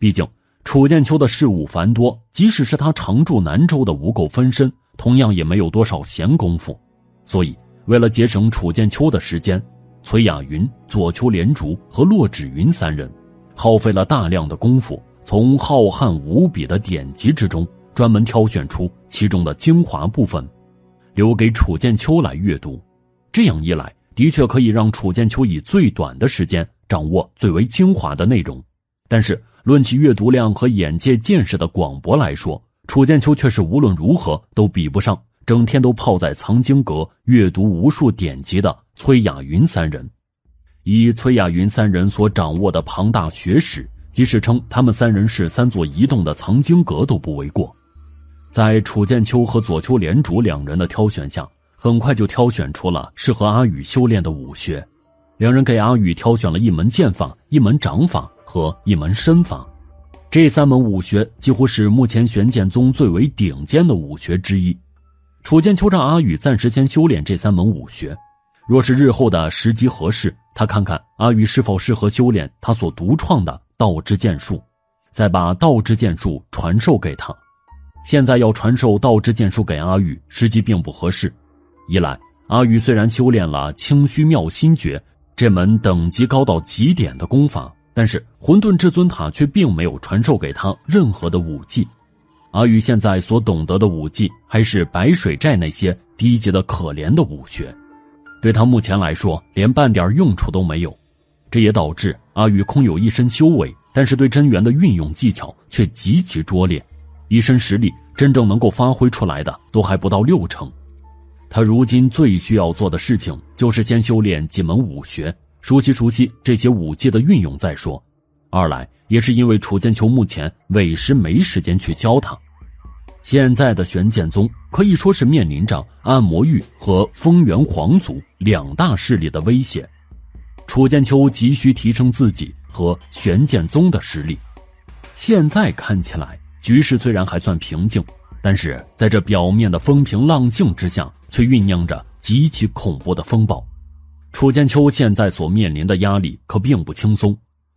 毕竟楚剑秋的事务繁多，即使是他常驻南州的无垢分身同样也没有多少闲工夫。所以为了节省楚剑秋的时间，崔雅云、左丘莲竹和骆芷云三人耗费了大量的功夫，从浩瀚无比的典籍之中专门挑选出其中的精华部分，留给楚剑秋来阅读。这样一来，的确可以让楚剑秋以最短的时间掌握最为精华的内容。但是论起阅读量和眼界见识的广博来说，楚剑秋却是无论如何都比不上整天都泡在藏经阁阅读无数典籍的崔雅云三人。以崔雅云三人所掌握的庞大学识，即使称他们三人是三座移动的藏经阁都不为过。在楚剑秋和左丘莲竹两人的挑选下，很快就挑选出了适合阿宇修炼的武学。两人给阿宇挑选了一门剑法、一门掌法和一门身法，这三门武学几乎是目前玄剑宗最为顶尖的武学之一。楚剑秋让阿宇暂时先修炼这三门武学，若是日后的时机合适，他看看阿宇是否适合修炼他所独创的道之剑术，再把道之剑术传授给他。现在要传授道之剑术给阿宇，时机并不合适。一来，阿宇虽然修炼了清虚妙心诀这门等级高到极点的功法，但是混沌至尊塔却并没有传授给他任何的武技。阿宇现在所懂得的武技还是白水寨那些低级的可怜的武学，对他目前来说连半点用处都没有。这也导致阿宇空有一身修为，但是对真元的运用技巧却极其拙劣，一身实力真正能够发挥出来的都还不到六成。他如今最需要做的事情就是先修炼几门武学，熟悉熟悉这些武技的运用再说。二来也是因为楚剑秋目前委实没时间去教他。现在的玄剑宗可以说是面临着暗魔域和风元皇族两大势力的威胁，楚剑秋急需提升自己和玄剑宗的实力。现在看起来局势虽然还算平静，但是在这表面的风平浪静之下，却酝酿着极其恐怖的风暴。楚剑秋现在所面临的压力可并不轻松，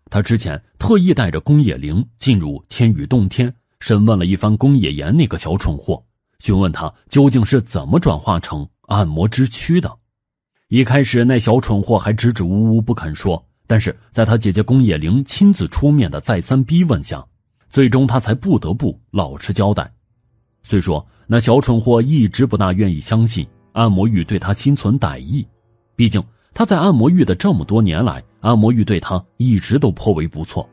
他之前特意带着宫野翎进入天宇洞天，审问了一番宫野岩那个小蠢货，询问他究竟是怎么转化成暗魔之躯的。一开始那小蠢货还支支吾吾不肯说，但是在他姐姐宫野翎亲自出面的再三逼问下，最终他才不得不老实交代。虽说那小蠢货一直不大愿意相信暗魔域对他心存歹意，毕竟他在暗魔域的这么多年来，暗魔域对他一直都颇为不错，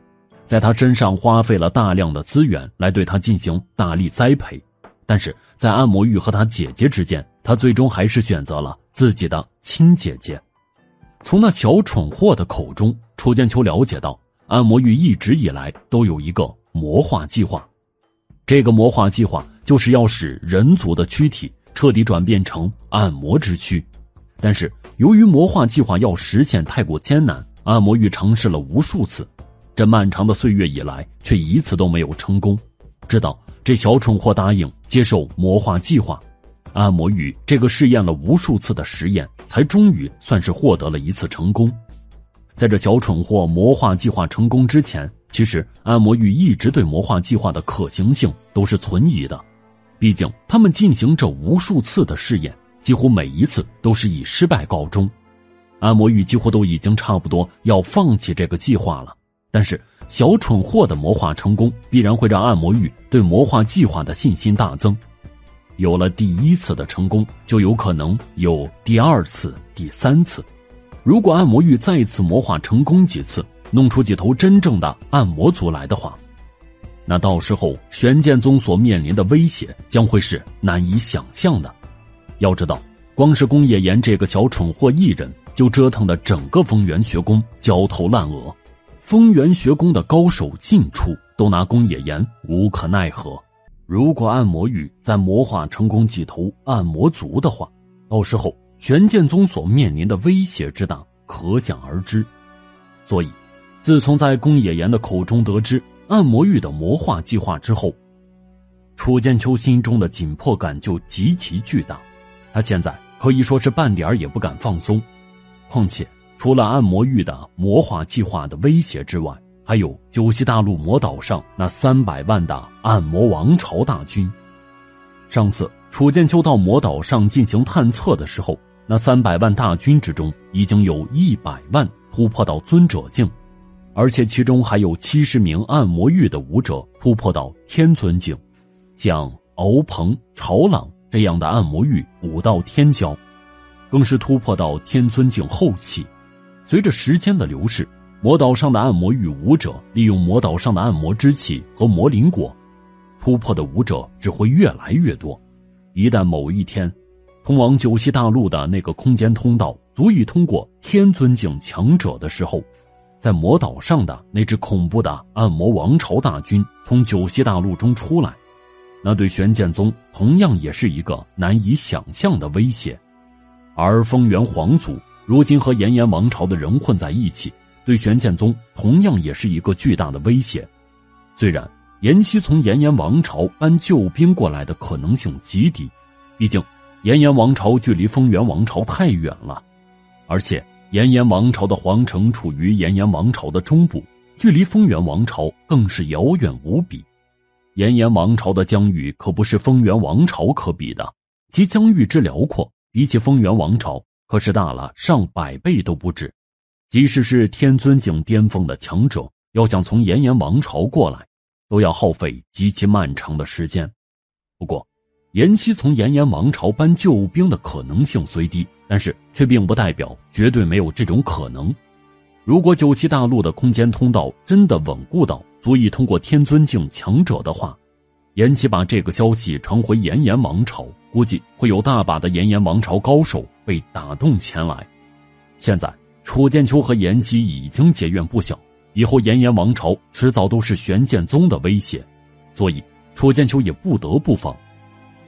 在他身上花费了大量的资源来对他进行大力栽培，但是在暗魔域和他姐姐之间，他最终还是选择了自己的亲姐姐。从那小蠢货的口中，楚剑秋了解到暗魔域一直以来都有一个魔化计划，这个魔化计划就是要使人族的躯体彻底转变成暗魔之躯。但是由于魔化计划要实现太过艰难，暗魔域尝试了无数次，这漫长的岁月以来却一次都没有成功。直到这小蠢货答应接受魔化计划，暗魔域这个试验了无数次的实验才终于算是获得了一次成功。在这小蠢货魔化计划成功之前，其实暗魔域一直对魔化计划的可行性都是存疑的，毕竟他们进行这无数次的试验，几乎每一次都是以失败告终。安魔域几乎都已经差不多要放弃这个计划了。但是小蠢货的魔化成功，必然会让暗魔域对魔化计划的信心大增。有了第一次的成功，就有可能有第二次、第三次。如果暗魔域再次魔化成功几次，弄出几头真正的暗魔族来的话，那到时候玄剑宗所面临的威胁将会是难以想象的。要知道，光是宫野岩这个小蠢货一人，就折腾得整个风原学宫焦头烂额。风原学宫的高手进出都拿宫野岩无可奈何。如果暗魔域再魔化成功几头暗魔族的话，到时候玄剑宗所面临的威胁之大，可想而知。所以，自从在宫野岩的口中得知暗魔域的魔化计划之后，楚剑秋心中的紧迫感就极其巨大。他现在可以说是半点也不敢放松。况且除了暗魔域的魔化计划的威胁之外，还有九溪大陆魔岛上那三百万的暗魔王朝大军。上次楚剑秋到魔岛上进行探测的时候，那三百万大军之中已经有一百万突破到尊者境，而且其中还有七十名暗魔域的武者突破到天尊境。像敖鹏、朝朗这样的暗魔域武道天骄，更是突破到天尊境后期。随着时间的流逝，魔岛上的暗魔域武者利用魔岛上的暗魔之气和魔灵果，突破的武者只会越来越多。一旦某一天，通往九溪大陆的那个空间通道足以通过天尊境强者的时候，在魔岛上的那只恐怖的暗魔王朝大军从九溪大陆中出来，那对玄剑宗同样也是一个难以想象的威胁。而风原皇族如今和炎炎王朝的人混在一起，对玄剑宗同样也是一个巨大的威胁。虽然延禧从炎炎王朝搬救兵过来的可能性极低，毕竟炎炎王朝距离风原王朝太远了，而且炎炎王朝的皇城处于炎炎王朝的中部，距离风原王朝更是遥远无比。炎炎王朝的疆域可不是风原王朝可比的，其疆域之辽阔，比起风原王朝可是大了上百倍都不止。即使是天尊境巅峰的强者，要想从炎炎王朝过来，都要耗费极其漫长的时间。不过延禧从炎炎王朝搬救兵的可能性虽低，但是却并不代表绝对没有这种可能。如果九溪大陆的空间通道真的稳固到足以通过天尊境强者的话，延禧把这个消息传回炎炎王朝，估计会有大把的炎炎王朝高手被打动前来。现在楚剑秋和延禧已经结怨不小，以后炎炎王朝迟早都是玄剑宗的威胁，所以楚剑秋也不得不防。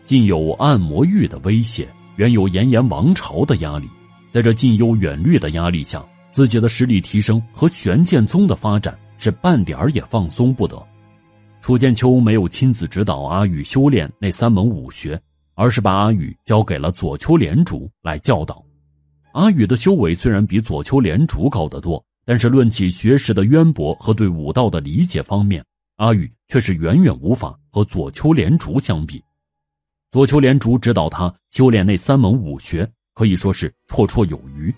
近有暗魔域的威胁，原有炎炎王朝的压力，在这近忧远虑的压力下，自己的实力提升和玄剑宗的发展是半点也放松不得。楚剑秋没有亲自指导阿宇修炼那三门武学，而是把阿宇交给了左丘莲竹来教导。阿宇的修为虽然比左丘莲竹高得多，但是论起学识的渊博和对武道的理解方面，阿宇却是远远无法和左丘莲竹相比。左丘莲竹指导他修炼那三门武学，可以说是绰绰有余。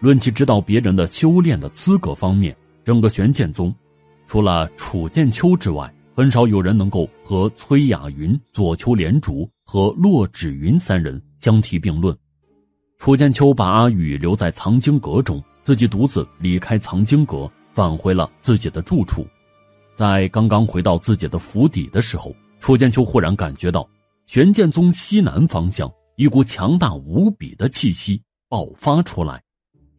论起指导别人的修炼的资格方面，整个玄剑宗除了楚剑秋之外，很少有人能够和崔雅云、左丘莲竹和骆芷云三人相提并论。楚剑秋把阿宇留在藏经阁中，自己独自离开藏经阁，返回了自己的住处。在刚刚回到自己的府邸的时候，楚剑秋忽然感觉到玄剑宗西南方向一股强大无比的气息爆发出来。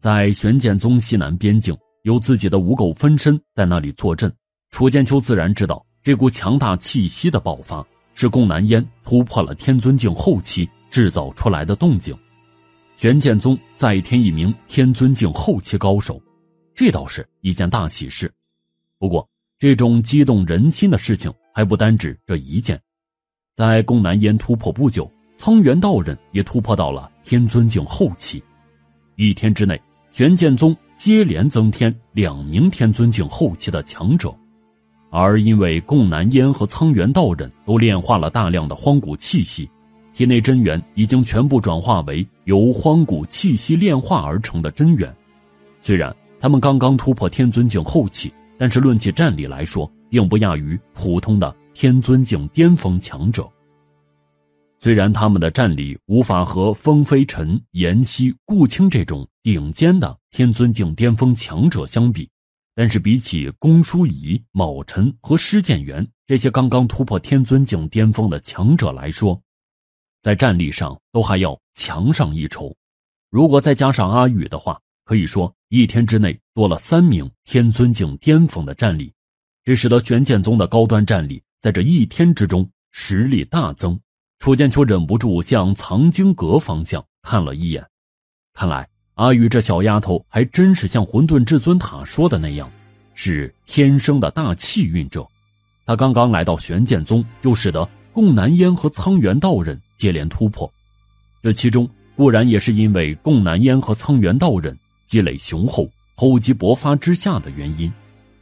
在玄剑宗西南边境，有自己的五狗分身在那里坐镇。楚剑秋自然知道这股强大气息的爆发是宫南烟突破了天尊境后期制造出来的动静。玄剑宗再添一名天尊境后期高手，这倒是一件大喜事。不过这种激动人心的事情还不单指这一件。在宫南烟突破不久，苍原道人也突破到了天尊境后期。一天之内，玄剑宗接连增添两名天尊境后期的强者。而因为贡南烟和苍原道人都炼化了大量的荒古气息，体内真元已经全部转化为由荒古气息炼化而成的真元。虽然他们刚刚突破天尊境后期，但是论起战力来说，并不亚于普通的天尊境巅峰强者。虽然他们的战力无法和风飞尘、颜希、顾青这种顶尖的天尊境巅峰强者相比，但是比起龚书仪、卯辰和施建元这些刚刚突破天尊境巅峰的强者来说，在战力上都还要强上一筹。如果再加上阿宇的话，可以说一天之内多了三名天尊境巅峰的战力，这使得玄剑宗的高端战力在这一天之中实力大增。楚剑秋忍不住向藏经阁方向看了一眼，看来阿宇这小丫头还真是像混沌至尊塔说的那样，是天生的大气运者。她刚刚来到玄剑宗，就使得贡南烟和苍元道人接连突破。这其中固然也是因为贡南烟和苍元道人积累雄厚、厚积薄发之下的原因，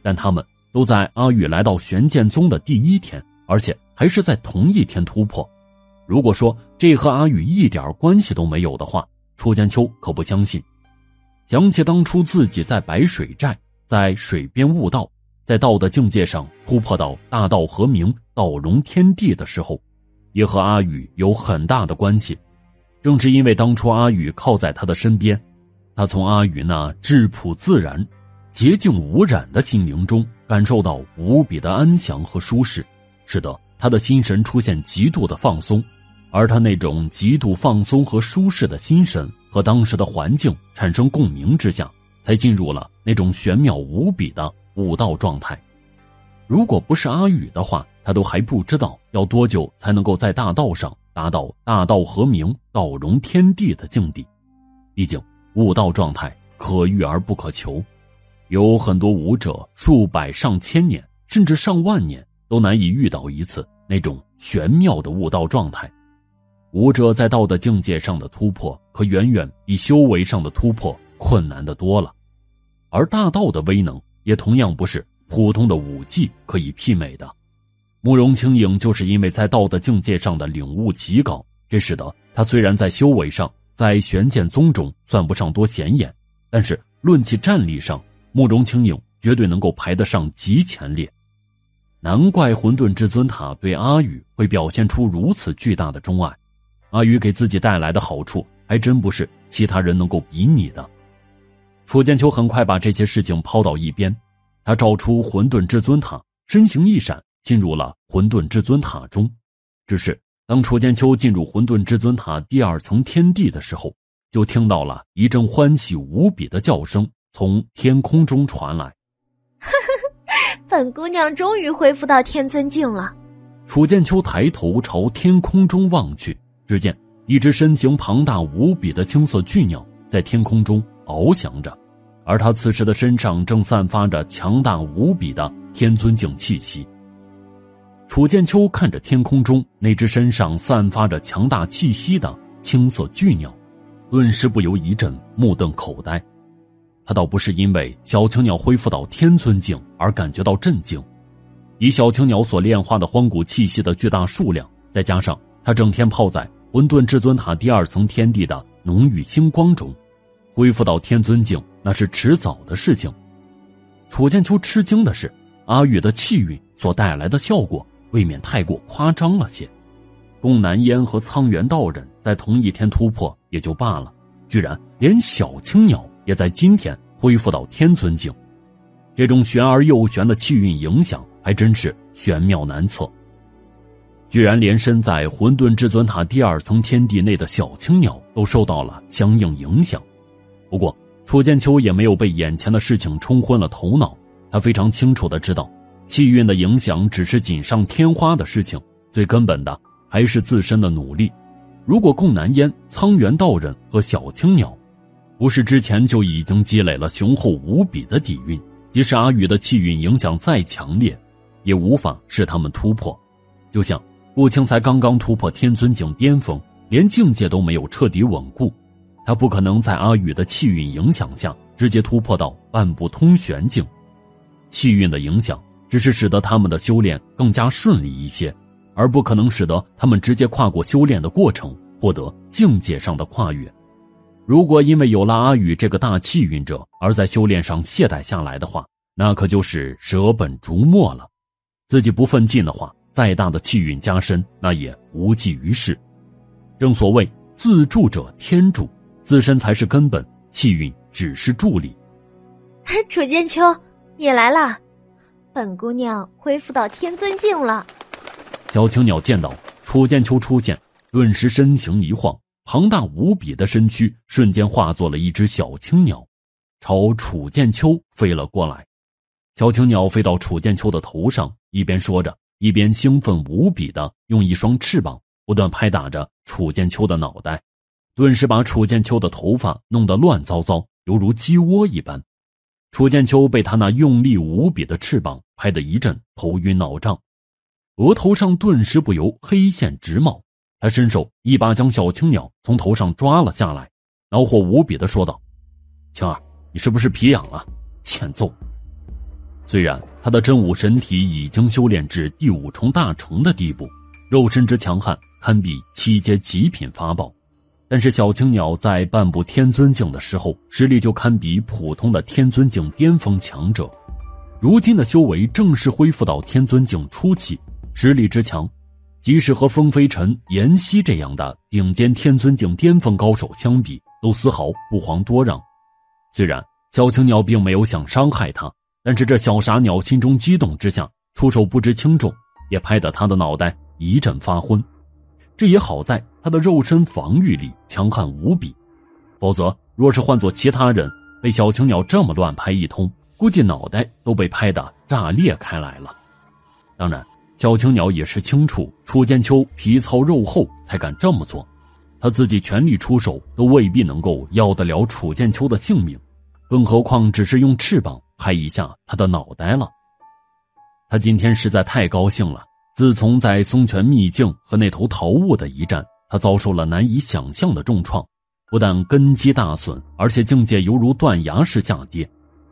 但他们都在阿宇来到玄剑宗的第一天，而且还是在同一天突破。如果说这和阿宇一点关系都没有的话，楚剑秋可不相信。想起当初自己在白水寨，在水边悟道，在道的境界上突破到大道合明、道融天地的时候，也和阿宇有很大的关系。正是因为当初阿宇靠在他的身边，他从阿宇那质朴自然、洁净无染的心灵中感受到无比的安详和舒适，使得他的心神出现极度的放松。而他那种极度放松和舒适的心神和当时的环境产生共鸣之下，才进入了那种玄妙无比的悟道状态。如果不是阿宇的话，他都还不知道要多久才能够在大道上达到大道合明、道融天地的境地。毕竟悟道状态可遇而不可求，有很多武者数百上千年甚至上万年都难以遇到一次那种玄妙的悟道状态。武者在道的境界上的突破，可远远比修为上的突破困难得多了。而大道的威能，也同样不是普通的武技可以媲美的。慕容清影就是因为在道的境界上的领悟极高，这使得他虽然在修为上，在玄剑宗中算不上多显眼，但是论起战力上，慕容清影绝对能够排得上极前列。难怪混沌至尊塔对阿宇会表现出如此巨大的钟爱。阿宇给自己带来的好处，还真不是其他人能够比拟的。楚剑秋很快把这些事情抛到一边，他找出混沌至尊塔，身形一闪，进入了混沌至尊塔中。只是当楚剑秋进入混沌至尊塔第二层天地的时候，就听到了一阵欢喜无比的叫声从天空中传来。本姑娘终于恢复到天尊境了。楚剑秋抬头朝天空中望去，只见一只身形庞大无比的青色巨鸟在天空中翱翔着，而它此时的身上正散发着强大无比的天尊境气息。楚剑秋看着天空中那只身上散发着强大气息的青色巨鸟，顿时不由一阵目瞪口呆。他倒不是因为小青鸟恢复到天尊境而感觉到震惊，以小青鸟所炼化的荒古气息的巨大数量，再加上它整天泡在混沌至尊塔第二层天地的浓郁星光中，恢复到天尊境那是迟早的事情。楚剑秋吃惊的是，阿宇的气运所带来的效果未免太过夸张了些。龚南烟和苍元道人在同一天突破也就罢了，居然连小青鸟也在今天恢复到天尊境，这种玄而又玄的气运影响还真是玄妙难测。居然连身在混沌至尊塔第二层天地内的小青鸟都受到了相应影响。不过楚剑秋也没有被眼前的事情冲昏了头脑，他非常清楚地知道，气运的影响只是锦上添花的事情，最根本的还是自身的努力。如果共南烟、苍元道人和小青鸟不是之前就已经积累了雄厚无比的底蕴，即使阿宇的气运影响再强烈，也无法使他们突破。就像顾青才刚刚突破天尊境巅峰，连境界都没有彻底稳固，他不可能在阿宇的气运影响下直接突破到半步通玄境。气运的影响只是使得他们的修炼更加顺利一些，而不可能使得他们直接跨过修炼的过程，获得境界上的跨越。如果因为有了阿宇这个大气运者而在修炼上懈怠下来的话，那可就是舍本逐末了。自己不奋进的话，再大的气运加深，那也无济于事。正所谓自助者天助，自身才是根本，气运只是助力。楚剑秋，你来啦，本姑娘恢复到天尊境了。小青鸟见到楚剑秋出现，顿时身形一晃，庞大无比的身躯瞬间化作了一只小青鸟，朝楚剑秋飞了过来。小青鸟飞到楚剑秋的头上，一边说着，一边兴奋无比的用一双翅膀不断拍打着楚剑秋的脑袋，顿时把楚剑秋的头发弄得乱糟糟，犹如鸡窝一般。楚剑秋被他那用力无比的翅膀拍得一阵头晕脑胀，额头上顿时不由黑线直冒。他伸手一把将小青鸟从头上抓了下来，恼火无比的说道：“青儿，你是不是皮痒了？欠揍！”虽然他的真武神体已经修炼至第五重大成的地步，肉身之强悍堪比七阶极品法宝，但是小青鸟在半步天尊境的时候，实力就堪比普通的天尊境巅峰强者。如今的修为正式恢复到天尊境初期，实力之强，即使和风飞尘、颜希这样的顶尖天尊境巅峰高手相比，都丝毫不遑多让。虽然小青鸟并没有想伤害他，但是这小傻鸟心中激动之下，出手不知轻重，也拍得他的脑袋一阵发昏。这也好在他的肉身防御力强悍无比，否则若是换做其他人，被小青鸟这么乱拍一通，估计脑袋都被拍得炸裂开来了。当然，小青鸟也是清楚楚剑秋皮糙肉厚才敢这么做，他自己全力出手都未必能够要得了楚剑秋的性命，更何况只是用翅膀拍一下他的脑袋了。他今天实在太高兴了，自从在松泉秘境和那头桃物的一战，他遭受了难以想象的重创，不但根基大损，而且境界犹如断崖式下跌。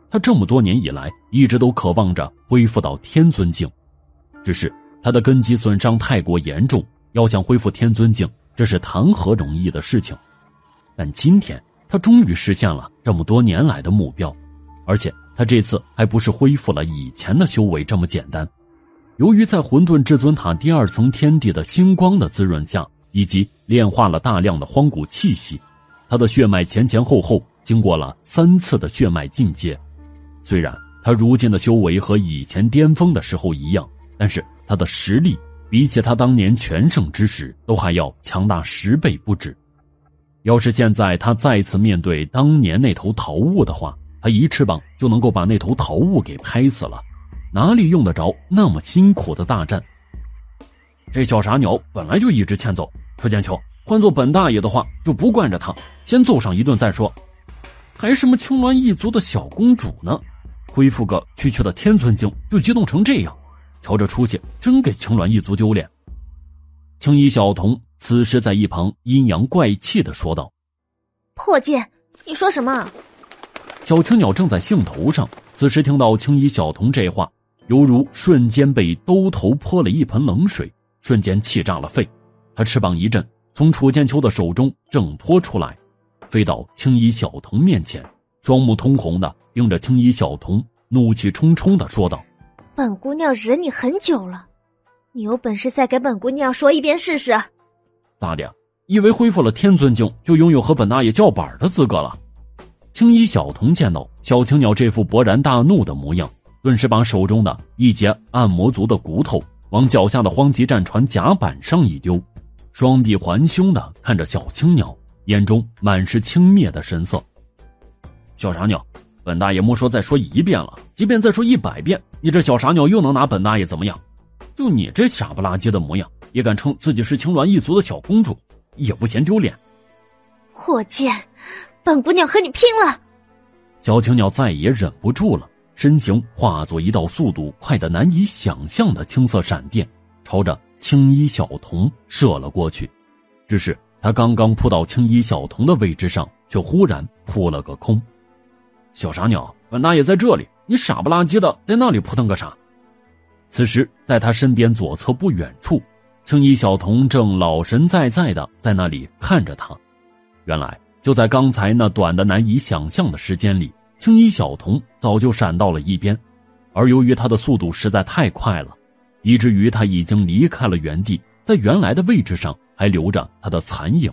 他这么多年以来一直都渴望着恢复到天尊境，只是他的根基损伤太过严重，要想恢复天尊境，这是谈何容易的事情。但今天他终于实现了这么多年来的目标，而且他这次还不是恢复了以前的修为这么简单。由于在混沌至尊塔第二层天地的星光的滋润下，以及炼化了大量的荒古气息，他的血脉前前后后经过了三次的血脉进阶。虽然他如今的修为和以前巅峰的时候一样，但是他的实力比起他当年全盛之时都还要强大十倍不止。要是现在他再次面对当年那头桃物的话，他一翅膀就能够把那头桃物给拍死了，哪里用得着那么辛苦的大战？这小傻鸟本来就一直欠揍，楚剑秋，换做本大爷的话，就不惯着他，先揍上一顿再说。还什么青鸾一族的小公主呢？恢复个区区的天尊境就激动成这样，瞧这出息，真给青鸾一族丢脸。青衣小童此时在一旁阴阳怪气地说道：“破戒，你说什么？”小青鸟正在兴头上，此时听到青衣小童这话，犹如瞬间被兜头泼了一盆冷水，瞬间气炸了肺。他翅膀一震，从楚剑秋的手中挣脱出来，飞到青衣小童面前，双目通红的盯着青衣小童，怒气冲冲的说道：“本姑娘忍你很久了，你有本事再给本姑娘说一遍试试。”“咋的？以为恢复了天尊境就拥有和本大爷叫板的资格了？”青衣小童见到小青鸟这副勃然大怒的模样，顿时把手中的一截按摩足的骨头往脚下的荒极战船甲板上一丢，双臂环胸的看着小青鸟，眼中满是轻蔑的神色。“小傻鸟，本大爷莫说再说一遍了，即便再说一百遍，你这小傻鸟又能拿本大爷怎么样？就你这傻不拉几的模样，也敢称自己是青鸾一族的小公主，也不嫌丢脸。”“火箭，本姑娘和你拼了！”小青鸟再也忍不住了，身形化作一道速度快得难以想象的青色闪电，朝着青衣小童射了过去。只是他刚刚扑到青衣小童的位置上，却忽然扑了个空。“小傻鸟，本大爷在这里，你傻不拉几的在那里扑腾个啥？”此时在他身边左侧不远处，青衣小童正老神在在的在那里看着他。原来就在刚才那短的难以想象的时间里，青衣小童早就闪到了一边，而由于他的速度实在太快了，以至于他已经离开了原地，在原来的位置上还留着他的残影。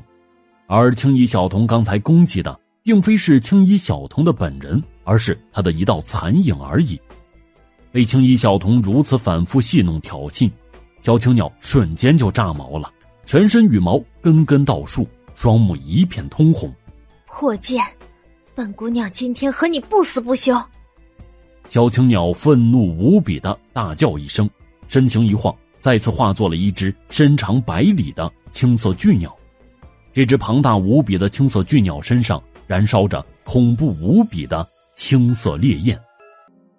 而青衣小童刚才攻击的并非是青衣小童的本人，而是他的一道残影而已。被青衣小童如此反复戏弄挑衅，小青鸟瞬间就炸毛了，全身羽毛根根倒竖，双目一片通红。破剑，本姑娘今天和你不死不休！小青鸟愤怒无比的大叫一声，身形一晃，再次化作了一只身长百里的青色巨鸟。这只庞大无比的青色巨鸟身上燃烧着恐怖无比的青色烈焰。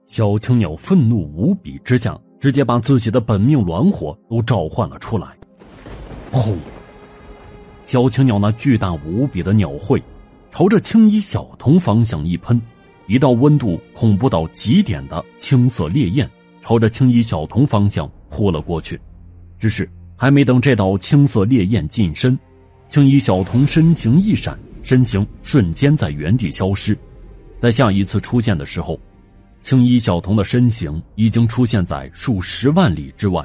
小青鸟愤怒无比之下，直接把自己的本命鸾火都召唤了出来。轰！小青鸟那巨大无比的鸟喙朝着青衣小童方向一喷，一道温度恐怖到极点的青色烈焰朝着青衣小童方向扑了过去。只是还没等这道青色烈焰近身，青衣小童身形一闪，身形瞬间在原地消失。在下一次出现的时候，青衣小童的身形已经出现在数十万里之外。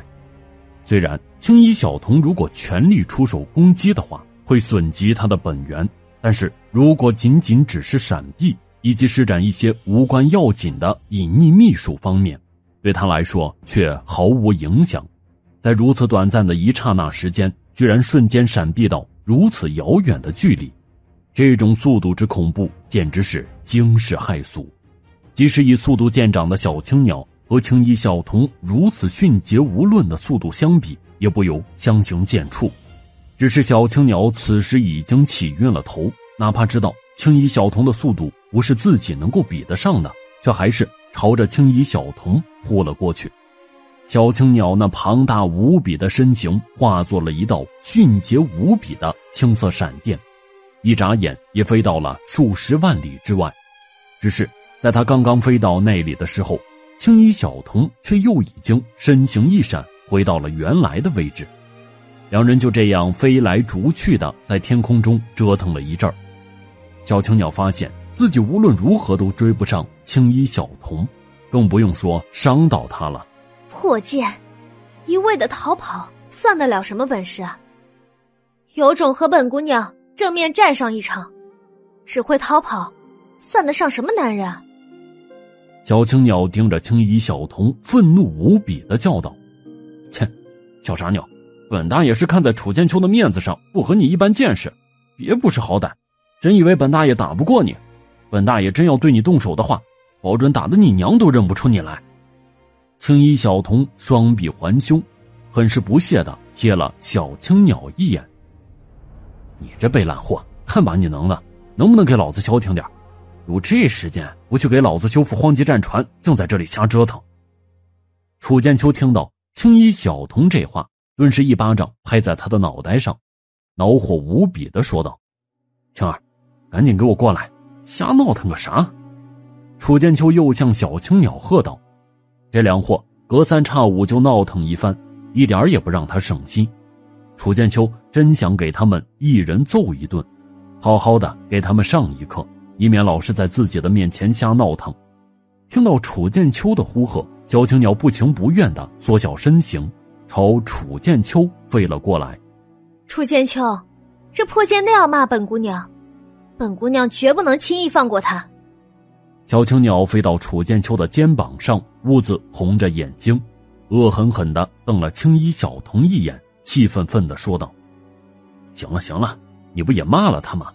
虽然青衣小童如果全力出手攻击的话会损及他的本源，但是如果仅仅只是闪避以及施展一些无关要紧的隐匿秘术方面，对他来说却毫无影响。在如此短暂的一刹那时间，居然瞬间闪避到如此遥远的距离，这种速度之恐怖简直是惊世骇俗。即使以速度见长的小青鸟和青衣小童如此迅捷无论的速度相比，也不由相形见绌。只是小青鸟此时已经起晕了头，哪怕知道青衣小童的速度不是自己能够比得上的，却还是朝着青衣小童扑了过去。小青鸟那庞大无比的身形化作了一道迅捷无比的青色闪电，一眨眼也飞到了数十万里之外。只是在他刚刚飞到那里的时候，青衣小童却又已经身形一闪，回到了原来的位置。两人就这样飞来逐去的在天空中折腾了一阵儿。小青鸟发现自己无论如何都追不上青衣小童，更不用说伤到他了。破剑，一味的逃跑算得了什么本事啊？有种和本姑娘正面战上一场，只会逃跑算得上什么男人啊？小青鸟盯着青衣小童愤怒无比的叫道：切，小傻鸟，本大爷是看在楚剑秋的面子上不和你一般见识，别不识好歹，真以为本大爷打不过你？本大爷真要对你动手的话，保准打得你娘都认不出你来。青衣小童双臂环胸，很是不屑地瞥了小青鸟一眼：你这被懒货，看把你能的，能不能给老子消停点？有这时间不去给老子修复荒极战船，净在这里瞎折腾。楚剑秋听到青衣小童这话，顿时一巴掌拍在他的脑袋上，恼火无比地说道：青儿，赶紧给我过来，瞎闹腾个啥？楚剑秋又向小青鸟喝道：这两货隔三差五就闹腾一番，一点也不让他省心。楚剑秋真想给他们一人揍一顿，好好的给他们上一课，以免老是在自己的面前瞎闹腾。听到楚剑秋的呼喝，小青鸟不情不愿的缩小身形，朝楚剑秋飞了过来。楚剑秋，这破剑那样骂本姑娘，本姑娘绝不能轻易放过他。小青鸟飞到楚剑秋的肩膀上，兀自红着眼睛，恶狠狠的瞪了青衣小童一眼，气愤愤的说道：行了行了，你不也骂了他吗？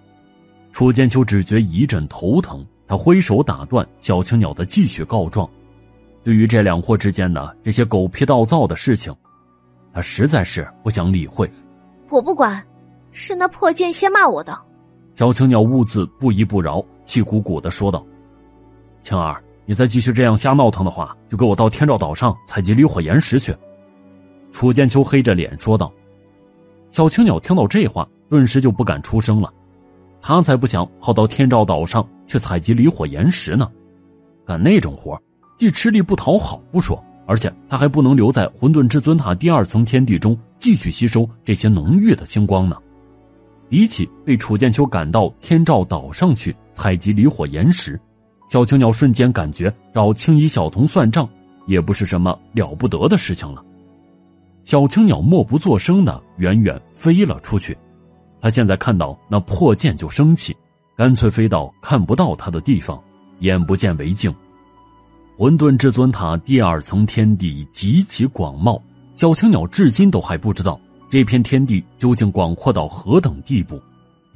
楚剑秋只觉一阵头疼，他挥手打断小青鸟的继续告状。对于这两货之间的这些狗屁倒灶的事情，他实在是不想理会。我不管，是那破剑先骂我的。小青鸟兀自不依不饶，气鼓鼓地说道：青儿，你再继续这样瞎闹腾的话，就给我到天照岛上采集离火岩石去。楚剑秋黑着脸说道。小青鸟听到这话，顿时就不敢出声了。他才不想跑到天照岛上去采集离火岩石呢，干那种活，既吃力不讨好不说，而且它还不能留在混沌至尊塔第二层天地中继续吸收这些浓郁的星光呢。李启被楚剑秋赶到天照岛上去采集离火岩石，小青鸟瞬间感觉找青衣小童算账也不是什么了不得的事情了。小青鸟默不作声的远远飞了出去，他现在看到那破剑就生气，干脆飞到看不到他的地方，眼不见为净。混沌至尊塔第二层天地极其广袤，小青鸟至今都还不知道这片天地究竟广阔到何等地步，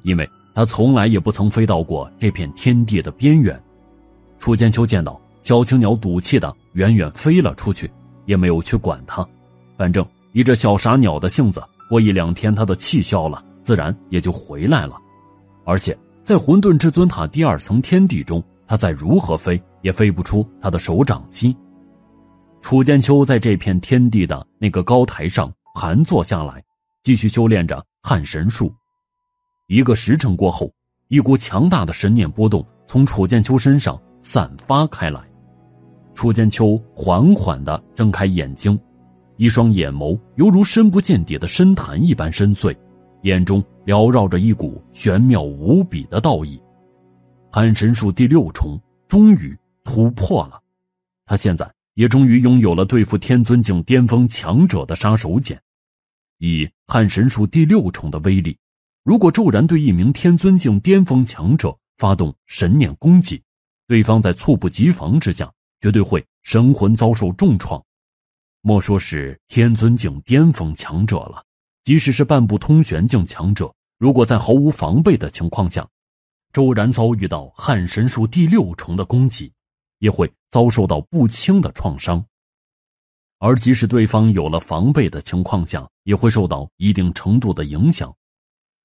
因为他从来也不曾飞到过这片天地的边缘。楚剑秋见到小青鸟赌气的远远飞了出去，也没有去管他，反正依着小傻鸟的性子，过一两天他的气消了，自然也就回来了。而且在混沌至尊塔第二层天地中，他再如何飞也飞不出他的手掌心。楚剑秋在这片天地的那个高台上盘坐下来，继续修炼着汉神术。一个时辰过后，一股强大的神念波动从楚剑秋身上散发开来。楚剑秋缓缓地睁开眼睛，一双眼眸犹如深不见底的深潭一般深邃，眼中缭绕着一股玄妙无比的道义。寒神术第六重终于突破了，他现在也终于拥有了对付天尊境巅峰强者的杀手锏。以寒神术第六重的威力，如果骤然对一名天尊境巅峰强者发动神念攻击，对方在猝不及防之下绝对会神魂遭受重创，莫说是天尊境巅峰强者了，即使是半步通玄境强者，如果在毫无防备的情况下骤然遭遇到汉神术第六重的攻击，也会遭受到不轻的创伤。而即使对方有了防备的情况下，也会受到一定程度的影响。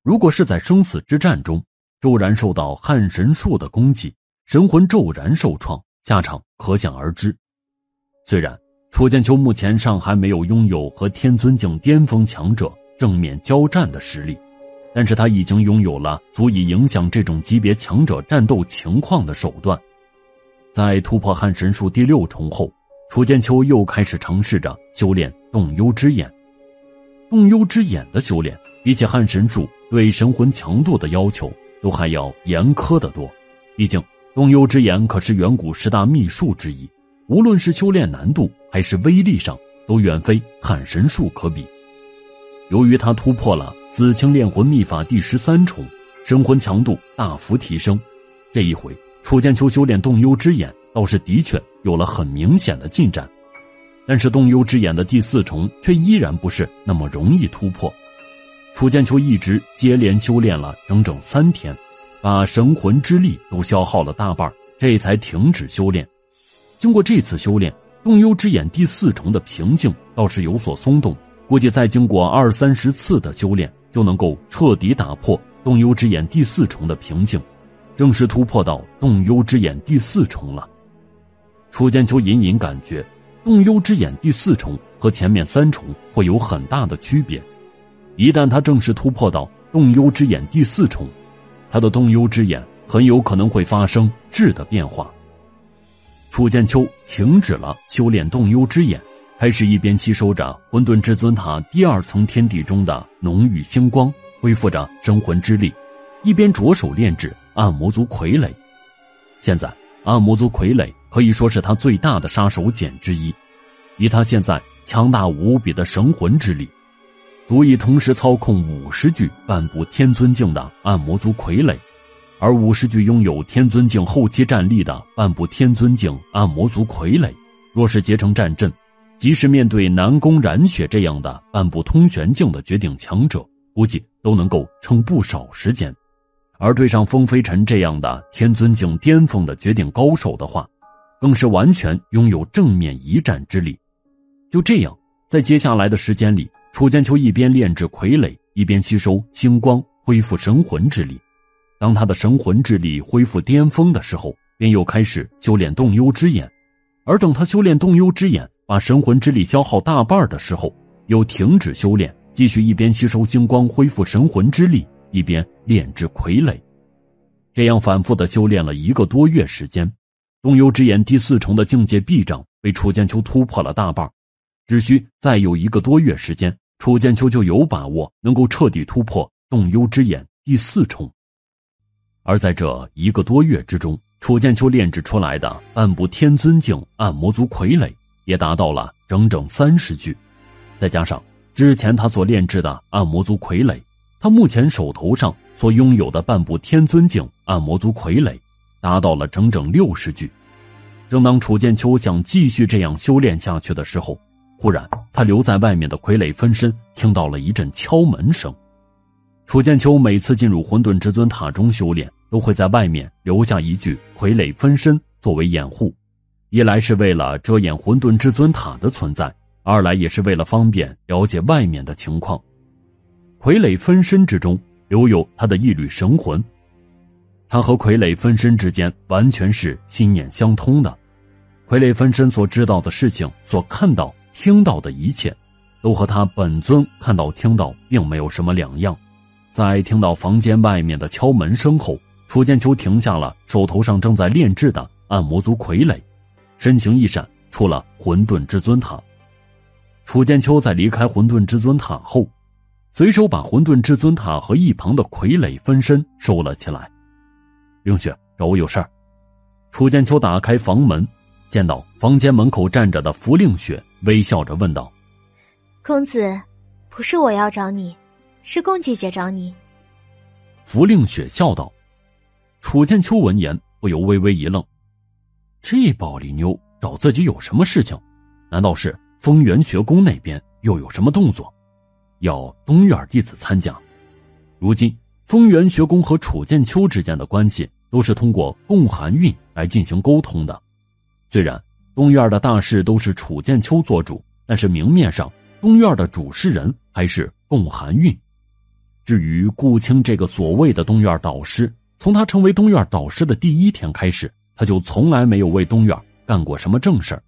如果是在生死之战中骤然受到汉神术的攻击，神魂骤然受创，下场可想而知。虽然楚剑秋目前尚还没有拥有和天尊境巅峰强者正面交战的实力，但是他已经拥有了足以影响这种级别强者战斗情况的手段。在突破汉神术第六重后，楚剑秋又开始尝试着修炼动幽之眼。动幽之眼的修炼比起汉神术对神魂强度的要求都还要严苛得多，毕竟动幽之眼可是远古十大秘术之一，无论是修炼难度还是威力上都远非汉神术可比。由于他突破了紫青炼魂秘法第十三重，神魂强度大幅提升。这一回楚剑秋修炼动幽之眼倒是的确有了很明显的进展，但是动幽之眼的第四重却依然不是那么容易突破。楚剑秋一直接连修炼了整整三天，把神魂之力都消耗了大半，这才停止修炼。经过这次修炼，动幽之眼第四重的瓶颈倒是有所松动，估计再经过二三十次的修炼就能够彻底打破动幽之眼第四重的瓶颈，正式突破到动幽之眼第四重了。楚剑秋隐隐感觉动幽之眼第四重和前面三重会有很大的区别，一旦他正式突破到动幽之眼第四重，他的动幽之眼很有可能会发生质的变化。楚剑秋停止了修炼动幽之眼，开始一边吸收着混沌至尊塔第二层天地中的浓郁星光，恢复着神魂之力，一边着手炼制暗魔族傀儡。现在暗魔族傀儡可以说是他最大的杀手锏之一，以他现在强大无比的神魂之力，足以同时操控五十具半步天尊境的暗魔族傀儡，而五十具拥有天尊境后期战力的半步天尊境暗魔族傀儡，若是结成战阵，即使面对南宫染雪这样的半步通玄境的绝顶强者，估计都能够撑不少时间。而对上风飞尘这样的天尊境巅峰的绝顶高手的话，更是完全拥有正面一战之力。就这样，在接下来的时间里，楚剑秋一边炼制傀儡，一边吸收星光，恢复神魂之力。当他的神魂之力恢复巅峰的时候，便又开始修炼动幽之眼。而等他修炼动幽之眼把神魂之力消耗大半的时候，又停止修炼，继续一边吸收星光恢复神魂之力，一边炼制傀儡。这样反复的修炼了一个多月时间，动幽之眼第四重的境界壁障被楚剑秋突破了大半，只需再有一个多月时间，楚剑秋就有把握能够彻底突破洞幽之眼第四重。而在这一个多月之中，楚剑秋炼制出来的半步天尊境暗魔族傀儡也达到了整整三十具，再加上之前他所炼制的暗魔族傀儡，他目前手头上所拥有的半步天尊境暗魔族傀儡达到了整整六十具。正当楚剑秋想继续这样修炼下去的时候，忽然他留在外面的傀儡分身听到了一阵敲门声。楚剑秋每次进入混沌至尊塔中修炼，都会在外面留下一具傀儡分身作为掩护，一来是为了遮掩混沌至尊塔的存在，二来也是为了方便了解外面的情况。傀儡分身之中留有他的一缕神魂，他和傀儡分身之间完全是心念相通的，傀儡分身所知道的事情，所看到听到的一切，都和他本尊看到听到并没有什么两样。在听到房间外面的敲门声后，楚剑秋停下了手头上正在炼制的暗魔族傀儡，身形一闪出了混沌至尊塔。楚剑秋在离开混沌至尊塔后，随手把混沌至尊塔和一旁的傀儡分身收了起来。凌雪，找我有事儿。楚剑秋打开房门，见到房间门口站着的符令雪，微笑着问道：公子，不是我要找你，是龚姐姐找你。符令雪笑道。楚剑秋闻言不由微微一愣，这暴力妞找自己有什么事情？难道是风元学宫那边又有什么动作，要东院弟子参加？如今风元学宫和楚剑秋之间的关系都是通过共寒韵来进行沟通的，虽然东院的大事都是楚剑秋做主，但是明面上东院的主事人还是共寒韵。至于顾青这个所谓的东院导师，从他成为东院导师的第一天开始，他就从来没有为东院干过什么正事儿。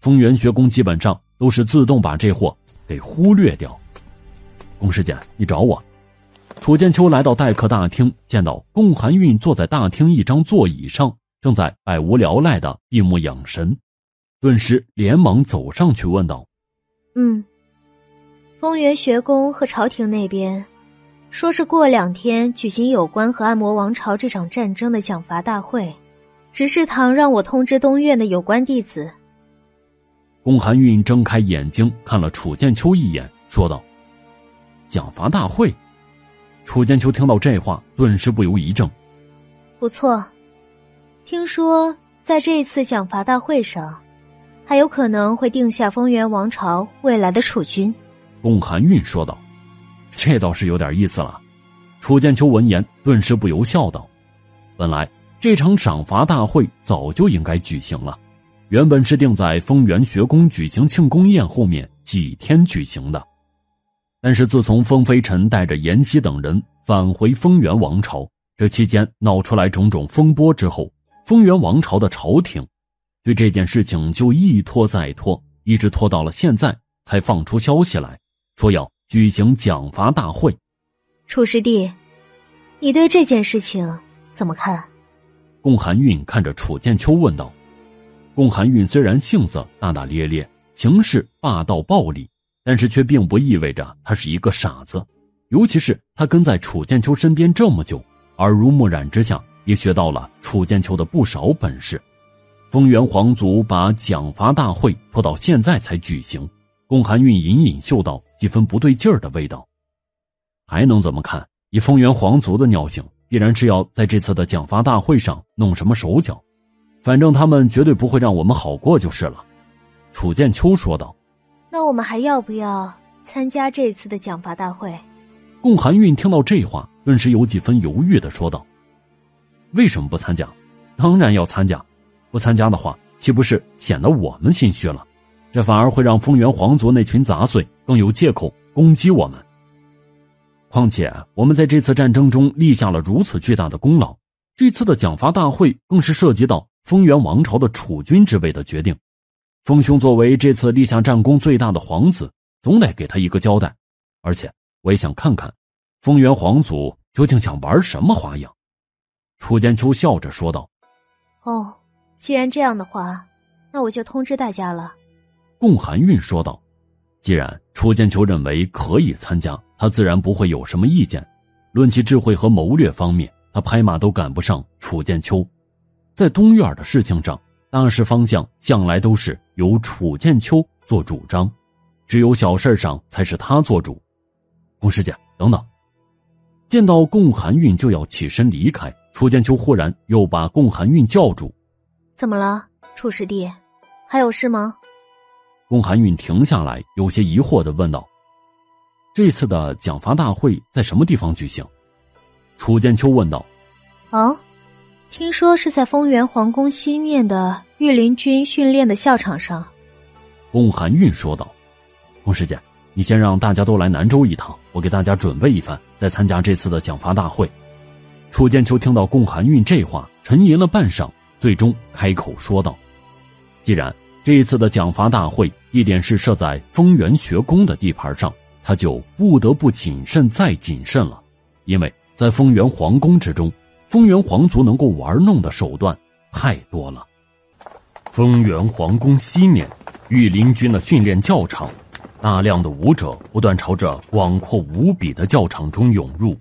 风元学宫基本上都是自动把这货给忽略掉。龚师姐，你找我。楚剑秋来到待客大厅，见到龚寒韵坐在大厅一张座椅上，正在百无聊赖的闭目养神，顿时连忙走上去问道：嗯，风元学宫和朝廷那边说是过两天举行有关和暗魔王朝这场战争的奖罚大会，执事堂让我通知东院的有关弟子。龚寒韵睁开眼睛看了楚剑秋一眼，说道：奖罚大会？楚剑秋听到这话，顿时不由一怔。不错，听说在这次奖罚大会上，还有可能会定下风元王朝未来的储君。龚寒韵说道。这倒是有点意思了。楚剑秋闻言顿时不由笑道。本来这场赏罚大会早就应该举行了，原本是定在风元学宫举行庆功宴后面几天举行的，但是自从风飞尘带着颜希等人返回风元王朝，这期间闹出来种种风波之后，风元王朝的朝廷对这件事情就一拖再拖，一直拖到了现在才放出消息来，说要举行奖罚大会。楚师弟，你对这件事情怎么看？龚寒韵看着楚剑秋问道。龚寒韵虽然性子大大咧咧，行事霸道暴力，但是却并不意味着他是一个傻子，尤其是他跟在楚剑秋身边这么久，耳濡目染之下也学到了楚剑秋的不少本事。风元皇族把奖罚大会拖到现在才举行，龚寒韵隐隐嗅到几分不对劲儿的味道。还能怎么看？以风元皇族的尿性，必然是要在这次的奖罚大会上弄什么手脚，反正他们绝对不会让我们好过就是了。楚剑秋说道。那我们还要不要参加这次的奖罚大会？龚寒韵听到这话，顿时有几分犹豫的说道。为什么不参加？当然要参加，不参加的话，岂不是显得我们心虚了？这反而会让风元皇族那群杂碎更有借口攻击我们。况且我们在这次战争中立下了如此巨大的功劳，这次的奖罚大会更是涉及到风元王朝的储君之位的决定。风兄作为这次立下战功最大的皇子，总得给他一个交代。而且我也想看看风元皇族究竟想玩什么花样。楚剑秋笑着说道。哦，既然这样的话，那我就通知大家了。”龚含韵说道。既然楚剑秋认为可以参加，他自然不会有什么意见。论其智慧和谋略方面，他拍马都赶不上楚剑秋。在东院的事情上，大事方向向来都是由楚剑秋做主张，只有小事上才是他做主。龚师姐，等等！见到龚含韵就要起身离开，楚剑秋忽然又把龚含韵叫住：“怎么了，楚师弟？还有事吗？”龚含韵停下来，有些疑惑地问道：“这次的奖罚大会在什么地方举行？”楚剑秋问道：“啊、哦，听说是在丰原皇宫西面的御林军训练的校场上。”龚含韵说道：“龚师姐，你先让大家都来南州一趟，我给大家准备一番，再参加这次的奖罚大会。”楚剑秋听到龚含韵这话，沉吟了半晌，最终开口说道：“既然……”这一次的奖罚大会地点是设在丰原学宫的地盘上，他就不得不谨慎再谨慎了。因为在丰原皇宫之中，丰原皇族能够玩弄的手段太多了。丰原皇宫西面御林军的训练教场，大量的武者不断朝着广阔无比的教场中涌入。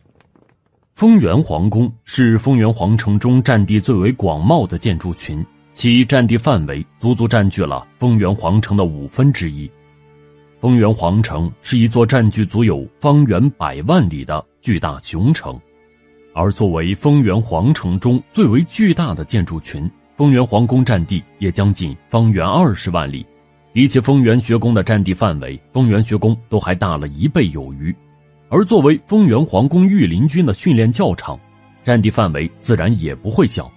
丰原皇宫是丰原皇城中占地最为广袤的建筑群，其占地范围足足占据了丰原皇城的五分之一。丰原皇城是一座占据足有方圆百万里的巨大雄城，而作为丰原皇城中最为巨大的建筑群，丰原皇宫占地也将近方圆二十万里，比起丰原学宫的占地范围，丰原学宫都还大了一倍有余。而作为丰原皇宫御林军的训练教场，占地范围自然也不会小。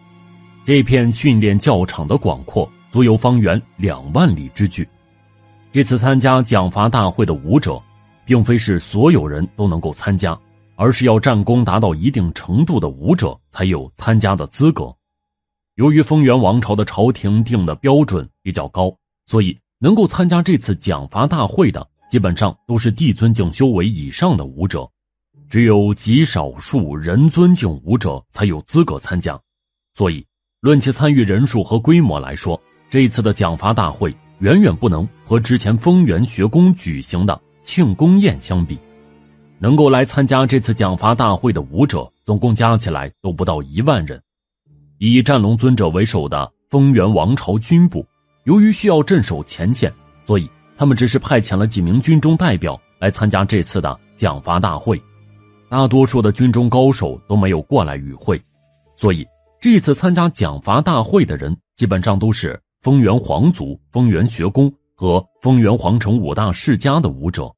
这片训练教场的广阔足有方圆两万里之巨。这次参加奖罚大会的武者并非是所有人都能够参加，而是要战功达到一定程度的武者才有参加的资格。由于丰原王朝的朝廷定的标准比较高，所以能够参加这次奖罚大会的基本上都是地尊境修为以上的武者，只有极少数人尊境武者才有资格参加。所以论其参与人数和规模来说，这一次的奖罚大会远远不能和之前丰原学宫举行的庆功宴相比。能够来参加这次奖罚大会的武者总共加起来都不到一万人。以战龙尊者为首的丰原王朝军部，由于需要镇守前线，所以他们只是派遣了几名军中代表来参加这次的奖罚大会，大多数的军中高手都没有过来与会。所以这次参加奖罚大会的人基本上都是丰原皇族、丰原学宫和丰原皇城五大世家的武者。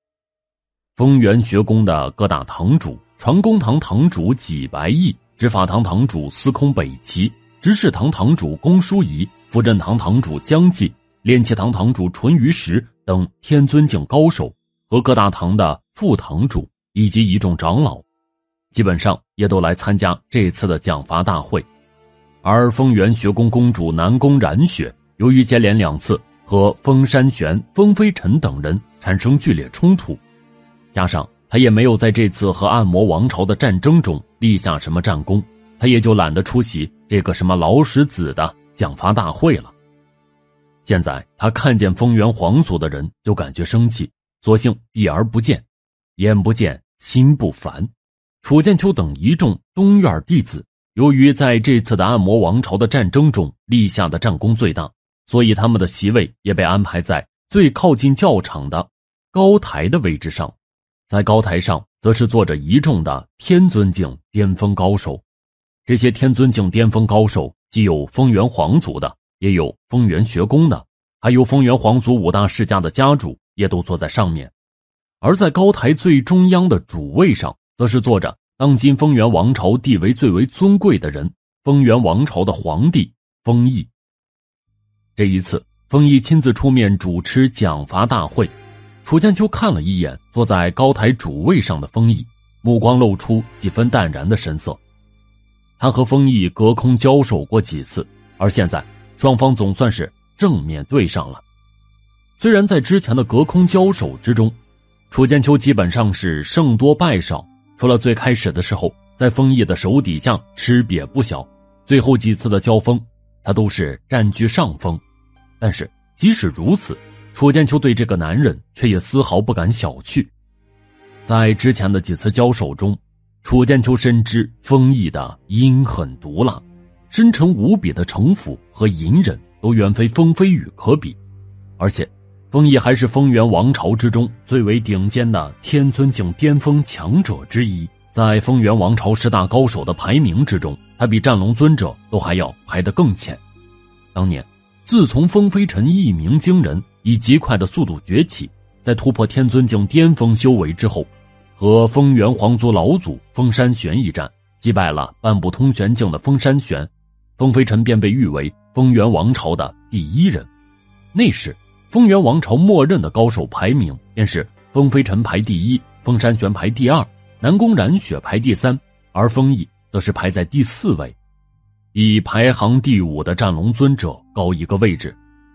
丰原学宫的各大堂主，传功堂堂主纪白义、执法堂堂主司空北齐、执事堂堂主龚淑仪、辅镇堂堂主姜继、炼气堂堂主淳于石等天尊境高手和各大堂的副堂主以及一众长老，基本上也都来参加这次的奖罚大会。而丰原学宫公主南宫染雪，由于接连两次和丰山玄、丰飞尘等人产生剧烈冲突，加上她也没有在这次和暗魔王朝的战争中立下什么战功，她也就懒得出席这个什么老石子的奖罚大会了。现在她看见丰原皇族的人就感觉生气，索性避而不见，眼不见心不烦。楚剑秋等一众东院弟子，由于在这次的暗魔王朝的战争中立下的战功最大，所以他们的席位也被安排在最靠近教场的高台的位置上。在高台上则是坐着一众的天尊境巅峰高手。这些天尊境巅峰高手既有丰原皇族的，也有丰原学宫的，还有丰原皇族五大世家的家主也都坐在上面。而在高台最中央的主位上则是坐着当今丰原王朝地位最为尊贵的人，丰原王朝的皇帝丰毅。这一次丰毅亲自出面主持奖罚大会。楚剑秋看了一眼坐在高台主位上的丰毅，目光露出几分淡然的神色。他和丰毅隔空交手过几次，而现在双方总算是正面对上了。虽然在之前的隔空交手之中，楚剑秋基本上是胜多败少，除了最开始的时候在丰毅的手底下吃瘪不小，最后几次的交锋他都是占据上风。但是即使如此，楚剑秋对这个男人却也丝毫不敢小觑。在之前的几次交手中，楚剑秋深知丰毅的阴狠毒辣，深沉无比的城府和隐忍都远非风飞雨可比，而且丰毅还是风原王朝之中最为顶尖的天尊境巅峰强者之一。在风原王朝十大高手的排名之中，他比战龙尊者都还要排得更前。当年自从风飞尘一鸣惊人，以极快的速度崛起，在突破天尊境巅峰修为之后，和风原皇族老祖风山玄一战，击败了半步通玄境的风山玄，风飞尘便被誉为风原王朝的第一人。那时风原王朝默认的高手排名便是风飞尘排第一，风山玄排第二，南宫染雪排第三，而丰毅则是排在第四位，比排行第五的战龙尊者高一个位置。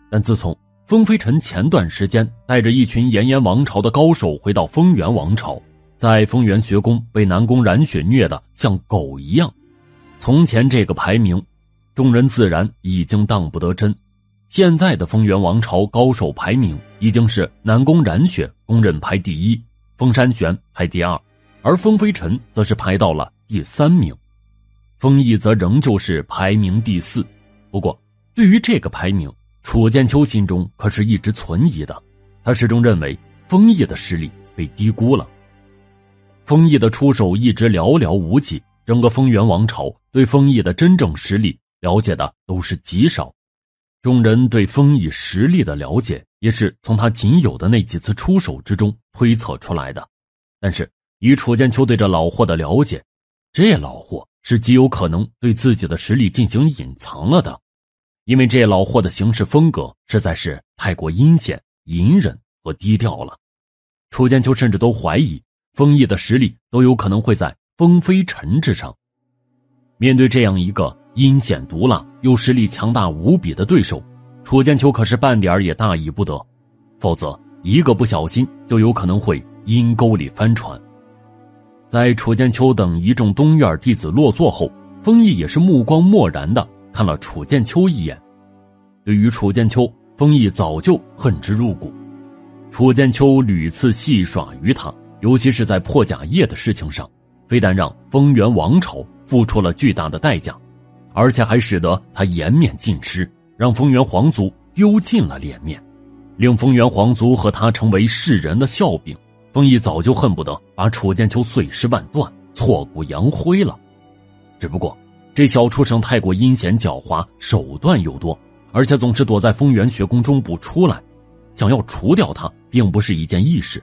但自从风飞尘前段时间带着一群炎炎王朝的高手回到风原王朝，在风原学宫被南宫染雪虐得像狗一样，从前这个排名众人自然已经当不得真。现在的风原王朝高手排名已经是南宫染雪公认排第一，风山玄排第二，而风飞尘则是排到了第三名，丰毅则仍旧是排名第四。不过对于这个排名，楚剑秋心中可是一直存疑的，他始终认为丰毅的实力被低估了。丰毅的出手一直寥寥无几，整个风原王朝对丰毅的真正实力了解的都是极少，众人对丰毅实力的了解也是从他仅有的那几次出手之中推测出来的。但是以楚剑秋对这老货的了解，这老货是极有可能对自己的实力进行隐藏了的，因为这老货的行事风格实在是太过阴险、隐忍和低调了。楚剑秋甚至都怀疑丰毅的实力都有可能会在风飞尘之上。面对这样一个阴险毒辣又实力强大无比的对手，楚剑秋可是半点也大意不得，否则一个不小心就有可能会阴沟里翻船。在楚剑秋等一众东院弟子落座后，丰毅也是目光漠然地看了楚剑秋一眼。对于楚剑秋，丰毅早就恨之入骨，楚剑秋屡次戏耍于他，尤其是在破甲业的事情上，非但让风原王朝付出了巨大的代价，而且还使得他颜面尽失，让风原皇族丢尽了脸面，令风原皇族和他成为世人的笑柄。丰毅早就恨不得把楚剑秋碎尸万段，挫骨扬灰了。只不过这小畜生太过阴险狡猾，手段又多，而且总是躲在风原学宫中不出来，想要除掉他并不是一件易事。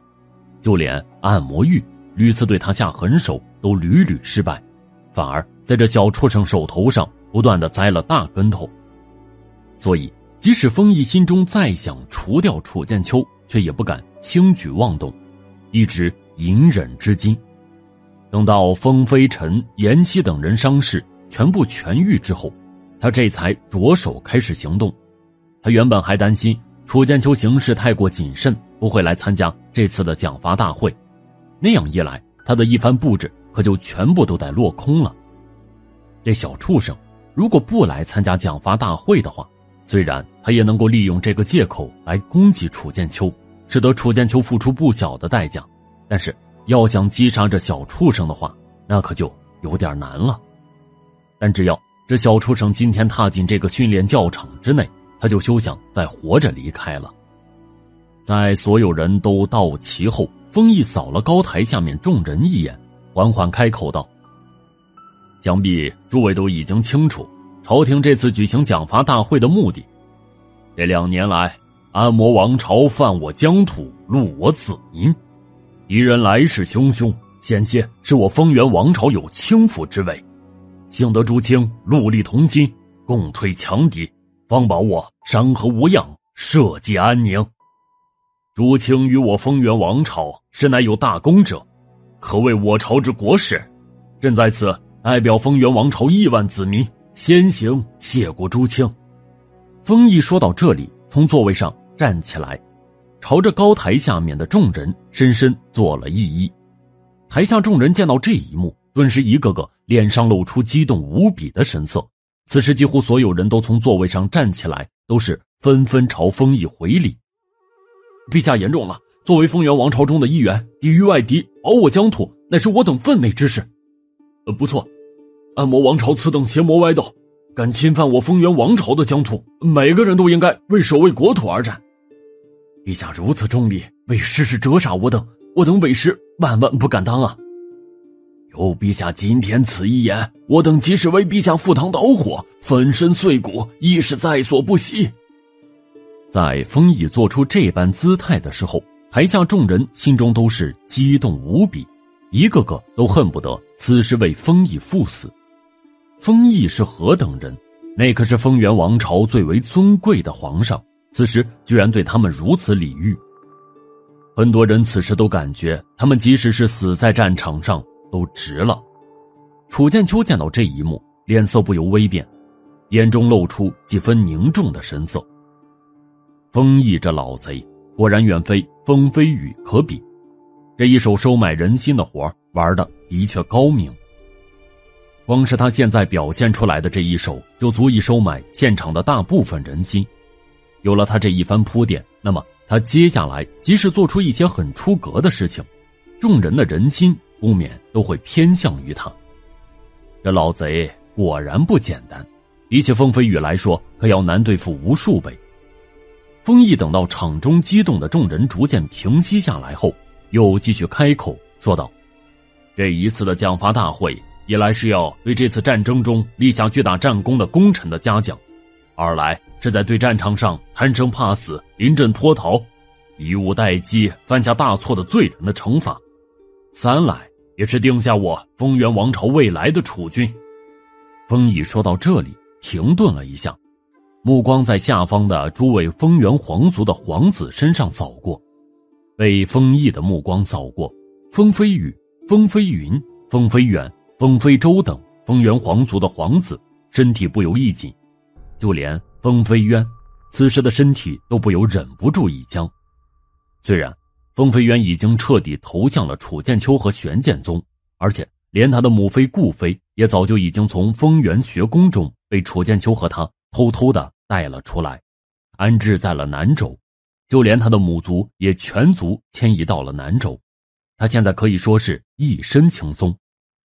就连按摩玉屡次对他下狠手都屡屡失败，反而在这小畜生手头上不断地栽了大跟头。所以即使丰毅心中再想除掉楚剑秋，却也不敢轻举妄动，一直隐忍至今。等到风飞尘、颜希等人伤势全部痊愈之后，他这才着手开始行动。他原本还担心楚剑秋行事太过谨慎，不会来参加这次的奖罚大会，那样一来他的一番布置可就全部都得落空了。这小畜生如果不来参加奖罚大会的话，虽然他也能够利用这个借口来攻击楚剑秋，使得楚剑秋付出不小的代价，但是要想击杀这小畜生的话，那可就有点难了。但只要这小畜生今天踏进这个训练教场之内，他就休想再活着离开了。在所有人都到齐后，丰毅扫了高台下面众人一眼，缓缓开口道：想必诸位都已经清楚朝廷这次举行奖罚大会的目的。这两年来，安魔王朝犯我疆土，戮我子民，敌人来势汹汹，险些是我风原王朝有倾覆之危。幸得诸卿戮力同心，共推强敌，方保我山河无恙，社稷安宁。诸卿与我风原王朝实乃有大功者，可谓我朝之国史。朕在此代表风原王朝亿万子民，先行谢过诸卿。丰毅说到这里，从座位上站起来，朝着高台下面的众人深深做了一揖。台下众人见到这一幕，顿时一个个脸上露出激动无比的神色。此时几乎所有人都从座位上站起来，都是纷纷朝丰毅回礼。陛下言重了，作为丰原王朝中的一员，抵御外敌，保我疆土，乃是我等分内之事。呃，不错，暗魔王朝此等邪魔歪道，敢侵犯我丰原王朝的疆土，每个人都应该为守卫国土而战。陛下如此重礼，为世事折煞我等，我等委实万万不敢当啊！有陛下今天此一言，我等即使为陛下赴汤蹈火，粉身碎骨，亦是在所不惜。在丰毅做出这般姿态的时候，台下众人心中都是激动无比，一个个都恨不得此时为丰毅赴死。丰毅是何等人？那可是丰原王朝最为尊贵的皇上，此时居然对他们如此礼遇。很多人此时都感觉，他们即使是死在战场上，都值了。楚剑秋见到这一幕，脸色不由微变，眼中露出几分凝重的神色。丰毅这老贼，果然远非风飞雨可比，这一手收买人心的活玩的的确高明。光是他现在表现出来的这一手，就足以收买现场的大部分人心。有了他这一番铺垫，那么他接下来即使做出一些很出格的事情，众人的人心不免都会偏向于他。这老贼果然不简单，比起风飞雨来说，可要难对付无数倍。丰毅等到场中激动的众人逐渐平息下来后，又继续开口说道：这一次的奖罚大会，一来是要对这次战争中立下巨大战功的功臣的嘉奖，二来是在对战场上贪生怕死、临阵脱逃、以武待机、犯下大错的罪人的惩罚，三来也是定下我丰原王朝未来的储君。丰毅说到这里停顿了一下，目光在下方的诸位丰原皇族的皇子身上扫过。被丰毅的目光扫过，风飞雨、风飞云、风飞远、风飞舟等丰原皇族的皇子身体不由一紧，就连风飞渊此时的身体都不由忍不住一僵。虽然风飞渊已经彻底投向了楚剑秋和玄剑宗，而且连他的母妃顾妃也早就已经从丰原学宫中被楚剑秋和他偷偷的带了出来，安置在了南州，就连他的母族也全族迁移到了南州。他现在可以说是一身轻松，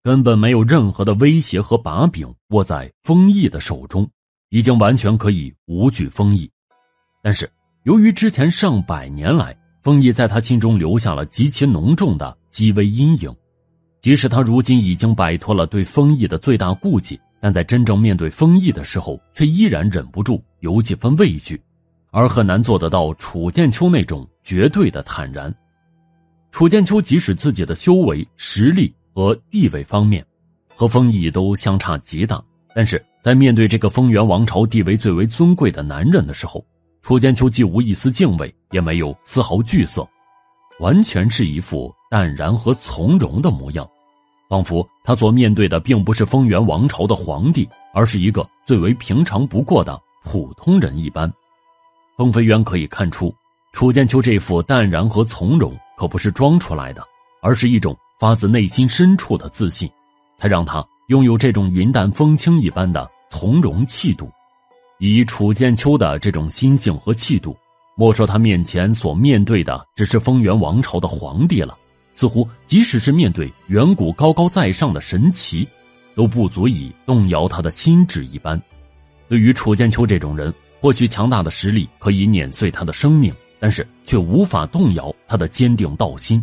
根本没有任何的威胁和把柄握在丰毅的手中，已经完全可以无惧丰毅。但是由于之前上百年来丰毅在他心中留下了极其浓重的积微阴影，即使他如今已经摆脱了对丰毅的最大顾忌，但在真正面对丰毅的时候，却依然忍不住有几分畏惧，而很难做得到楚剑秋那种绝对的坦然。楚剑秋即使自己的修为、实力和地位方面和丰毅都相差极大，但是在面对这个丰原王朝地位最为尊贵的男人的时候，楚剑秋既无一丝敬畏，也没有丝毫惧色，完全是一副淡然和从容的模样，仿佛他所面对的并不是丰原王朝的皇帝，而是一个最为平常不过的普通人一般。风飞渊可以看出，楚剑秋这副淡然和从容可不是装出来的，而是一种发自内心深处的自信，才让他拥有这种云淡风轻一般的从容气度。以楚剑秋的这种心性和气度，莫说他面前所面对的只是丰原王朝的皇帝了，似乎即使是面对远古高高在上的神奇，都不足以动摇他的心智一般。对于楚剑秋这种人，或许强大的实力可以碾碎他的生命，但是却无法动摇他的坚定道心。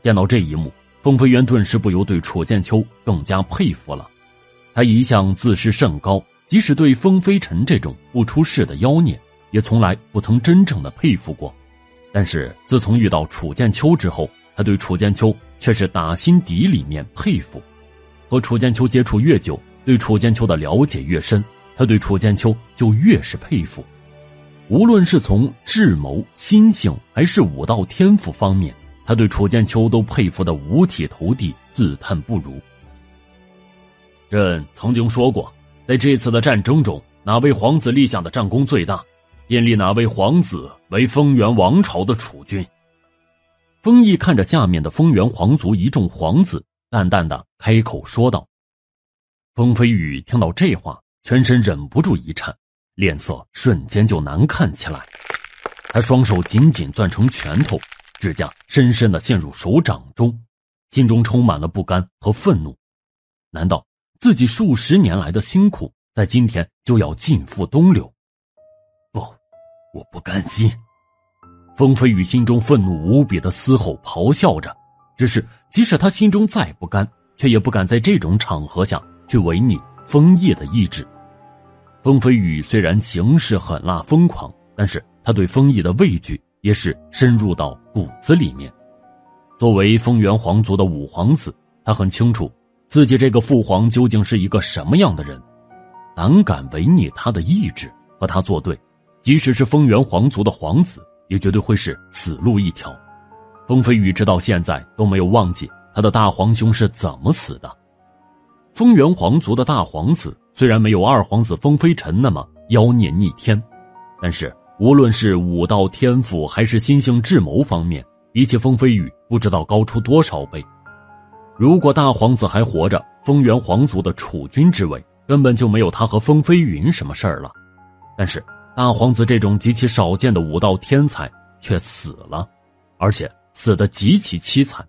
见到这一幕，风飞渊顿时不由对楚剑秋更加佩服了。他一向自视甚高，即使对风飞尘这种不出世的妖孽，也从来不曾真正的佩服过。但是自从遇到楚剑秋之后，他对楚剑秋却是打心底里面佩服。和楚剑秋接触越久，对楚剑秋的了解越深，他对楚剑秋就越是佩服。无论是从智谋、心性还是武道天赋方面，他对楚剑秋都佩服得五体投地，自叹不如。朕曾经说过，在这次的战争中，哪位皇子立下的战功最大，便立哪位皇子为丰原王朝的储君。丰毅看着下面的丰原皇族一众皇子，淡淡的开口说道。风飞雨听到这话，全身忍不住一颤，脸色瞬间就难看起来。他双手紧紧攥成拳头，指甲深深地陷入手掌中，心中充满了不甘和愤怒。难道自己数十年来的辛苦，在今天就要尽付东流？不，我不甘心！风飞雨心中愤怒无比的嘶吼咆哮着。只是，即使他心中再不甘，却也不敢在这种场合下去违逆枫叶的意志。风飞雨虽然行事狠辣疯狂，但是他对枫叶的畏惧也是深入到骨子里面。作为风原皇族的五皇子，他很清楚自己这个父皇究竟是一个什么样的人，胆敢违逆他的意志和他作对，即使是风原皇族的皇子，也绝对会是死路一条。风飞雨直到现在都没有忘记他的大皇兄是怎么死的。风原皇族的大皇子虽然没有二皇子风飞尘那么妖孽逆天，但是无论是武道天赋还是心性智谋方面，比起风飞雨不知道高出多少倍。如果大皇子还活着，风原皇族的储君之位根本就没有他和风飞云什么事儿了。但是大皇子这种极其少见的武道天才却死了，而且死得极其凄惨。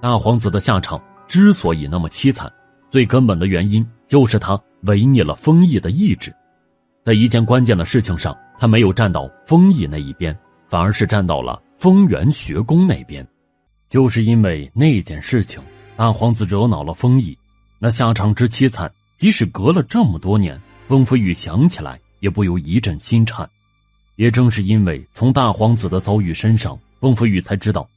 大皇子的下场之所以那么凄惨，最根本的原因就是他违逆了封邑的意志。在一件关键的事情上，他没有站到封邑那一边，反而是站到了风原学宫那边。就是因为那件事情，大皇子惹恼了封邑，那下场之凄惨，即使隔了这么多年，风飞雨想起来也不由一阵心颤。也正是因为从大皇子的遭遇身上，风飞雨才知道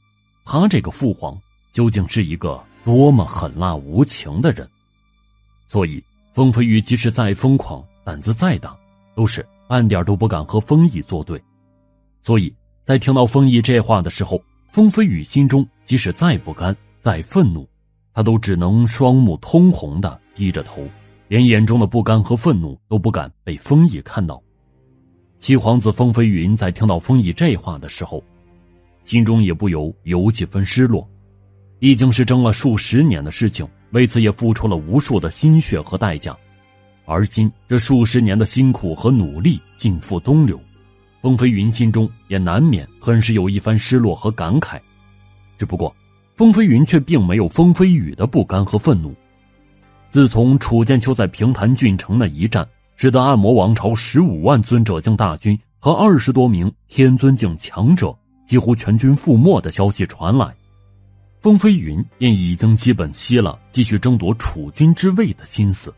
他这个父皇究竟是一个多么狠辣无情的人。所以风飞雨即使再疯狂，胆子再大，都是半点都不敢和风毅作对。所以在听到风毅这话的时候，风飞雨心中即使再不甘再愤怒，他都只能双目通红地低着头，连眼中的不甘和愤怒都不敢被风毅看到。七皇子风飞云在听到风毅这话的时候，心中也不由有几分失落，毕竟是争了数十年的事情，为此也付出了无数的心血和代价。而今这数十年的辛苦和努力尽付东流，风飞云心中也难免很是有一番失落和感慨。只不过风飞云却并没有风飞雨的不甘和愤怒。自从楚剑秋在平潭郡城那一战，使得暗魔王朝十五万尊者境大军和二十多名天尊境强者几乎全军覆没的消息传来，风飞云便已经基本熄了继续争夺储君之位的心思。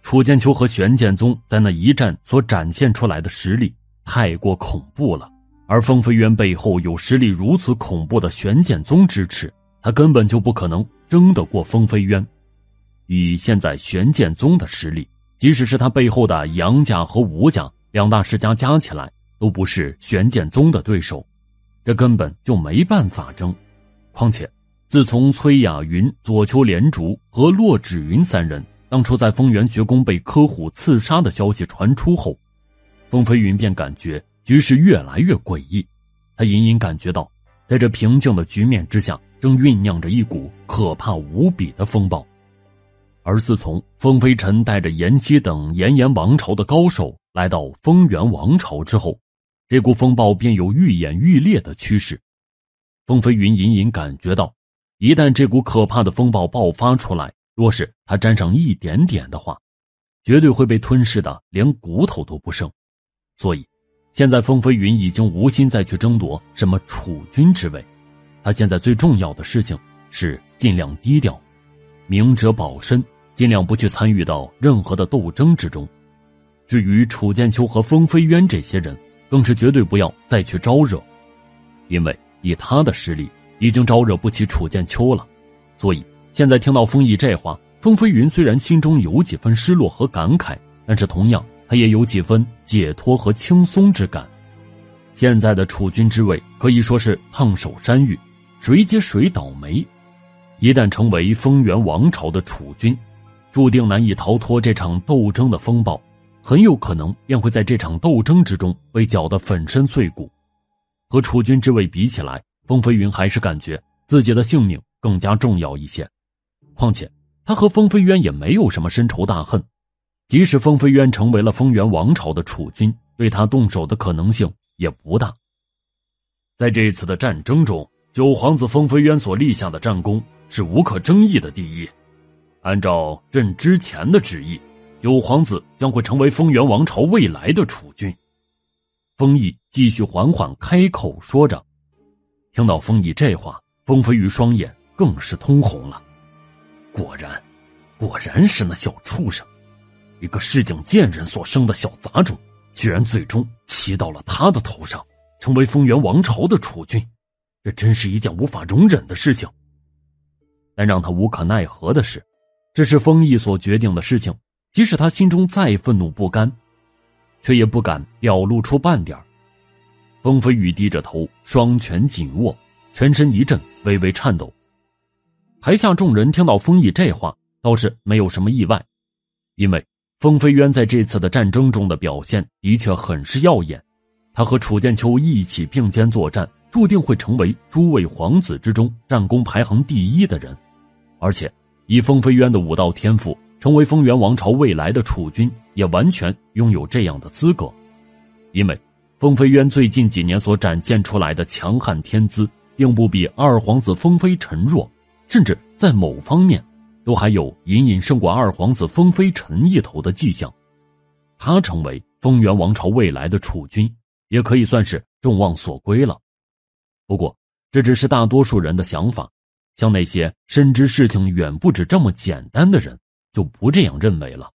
楚剑秋和玄剑宗在那一战所展现出来的实力太过恐怖了，而风飞云背后有实力如此恐怖的玄剑宗支持，他根本就不可能争得过风飞云。以现在玄剑宗的实力，即使是他背后的杨家和吴家两大世家加起来，都不是玄剑宗的对手，这根本就没办法争。况且自从崔雅云、左丘连竹和骆芷云三人当初在风原学宫被柯虎刺杀的消息传出后，风飞云便感觉局势越来越诡异。他隐隐感觉到在这平静的局面之下，正酝酿着一股可怕无比的风暴。而自从风飞尘带着延期等炎炎王朝的高手来到风原王朝之后，这股风暴便有愈演愈烈的趋势。风飞云隐隐感觉到，一旦这股可怕的风暴爆发出来，若是他沾上一点点的话，绝对会被吞噬的连骨头都不剩。所以现在风飞云已经无心再去争夺什么储君之位，他现在最重要的事情是尽量低调，明哲保身，尽量不去参与到任何的斗争之中。至于楚剑秋和风飞渊这些人，更是绝对不要再去招惹，因为以他的实力已经招惹不起楚剑秋了。所以现在听到风毅这话，风飞云虽然心中有几分失落和感慨，但是同样他也有几分解脱和轻松之感。现在的储君之位可以说是烫手山芋，谁接谁倒霉，一旦成为风原王朝的储君，注定难以逃脱这场斗争的风暴，很有可能便会在这场斗争之中被搅得粉身碎骨。和储君之位比起来，风飞云还是感觉自己的性命更加重要一些。况且他和风飞渊也没有什么深仇大恨，即使风飞渊成为了风原王朝的储君，对他动手的可能性也不大。在这次的战争中，九皇子风飞渊所立下的战功是无可争议的第一。按照朕之前的旨意，九皇子将会成为风原王朝未来的储君。风毅继续缓缓开口说着，听到风毅这话，风飞鱼双眼更是通红了。果然，果然是那小畜生，一个市井贱人所生的小杂种，居然最终骑到了他的头上，成为风原王朝的储君，这真是一件无法容忍的事情。但让他无可奈何的是，这是风毅所决定的事情，即使他心中再愤怒不甘，却也不敢表露出半点。风飞羽低着头，双拳紧握，全身一阵微微颤抖。台下众人听到风毅这话，倒是没有什么意外，因为风飞渊在这次的战争中的表现的确很是耀眼，他和楚剑秋一起并肩作战，注定会成为诸位皇子之中战功排行第一的人。而且以风飞渊的武道天赋，成为风原王朝未来的储君也完全拥有这样的资格。因为风飞渊最近几年所展现出来的强悍天资，并不比二皇子风飞尘弱，甚至在某方面都还有隐隐胜过二皇子风飞尘一头的迹象。他成为风原王朝未来的储君，也可以算是众望所归了。不过这只是大多数人的想法，像那些深知事情远不止这么简单的人，就不这样认为了。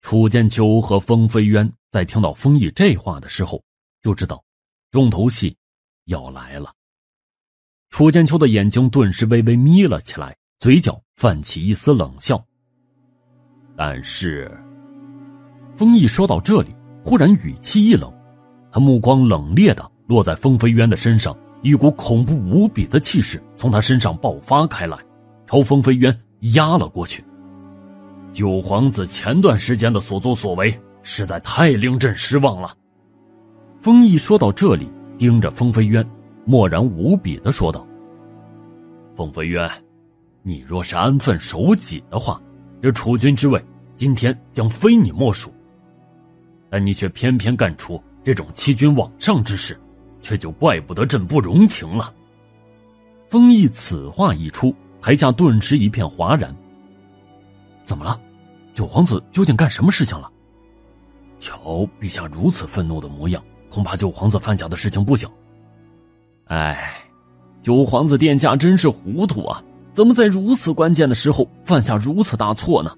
楚剑秋和风飞渊在听到风毅这话的时候，就知道重头戏要来了。楚剑秋的眼睛顿时微微眯了起来，嘴角泛起一丝冷笑。但是风毅说到这里，忽然语气一冷，他目光冷冽地落在风飞渊的身上，一股恐怖无比的气势从他身上爆发开来，朝风飞渊压了过去。九皇子前段时间的所作所为，实在太令朕失望了。风毅说到这里，盯着风飞渊，漠然无比地说道：“风飞渊，你若是安分守己的话，这储君之位今天将非你莫属。但你却偏偏干出这种欺君罔上之事，却就怪不得朕不容情了。”风毅此话一出，台下顿时一片哗然。怎么了？九皇子究竟干什么事情了？瞧陛下如此愤怒的模样，恐怕九皇子犯下的事情不小。哎，九皇子殿下真是糊涂啊，怎么在如此关键的时候犯下如此大错呢？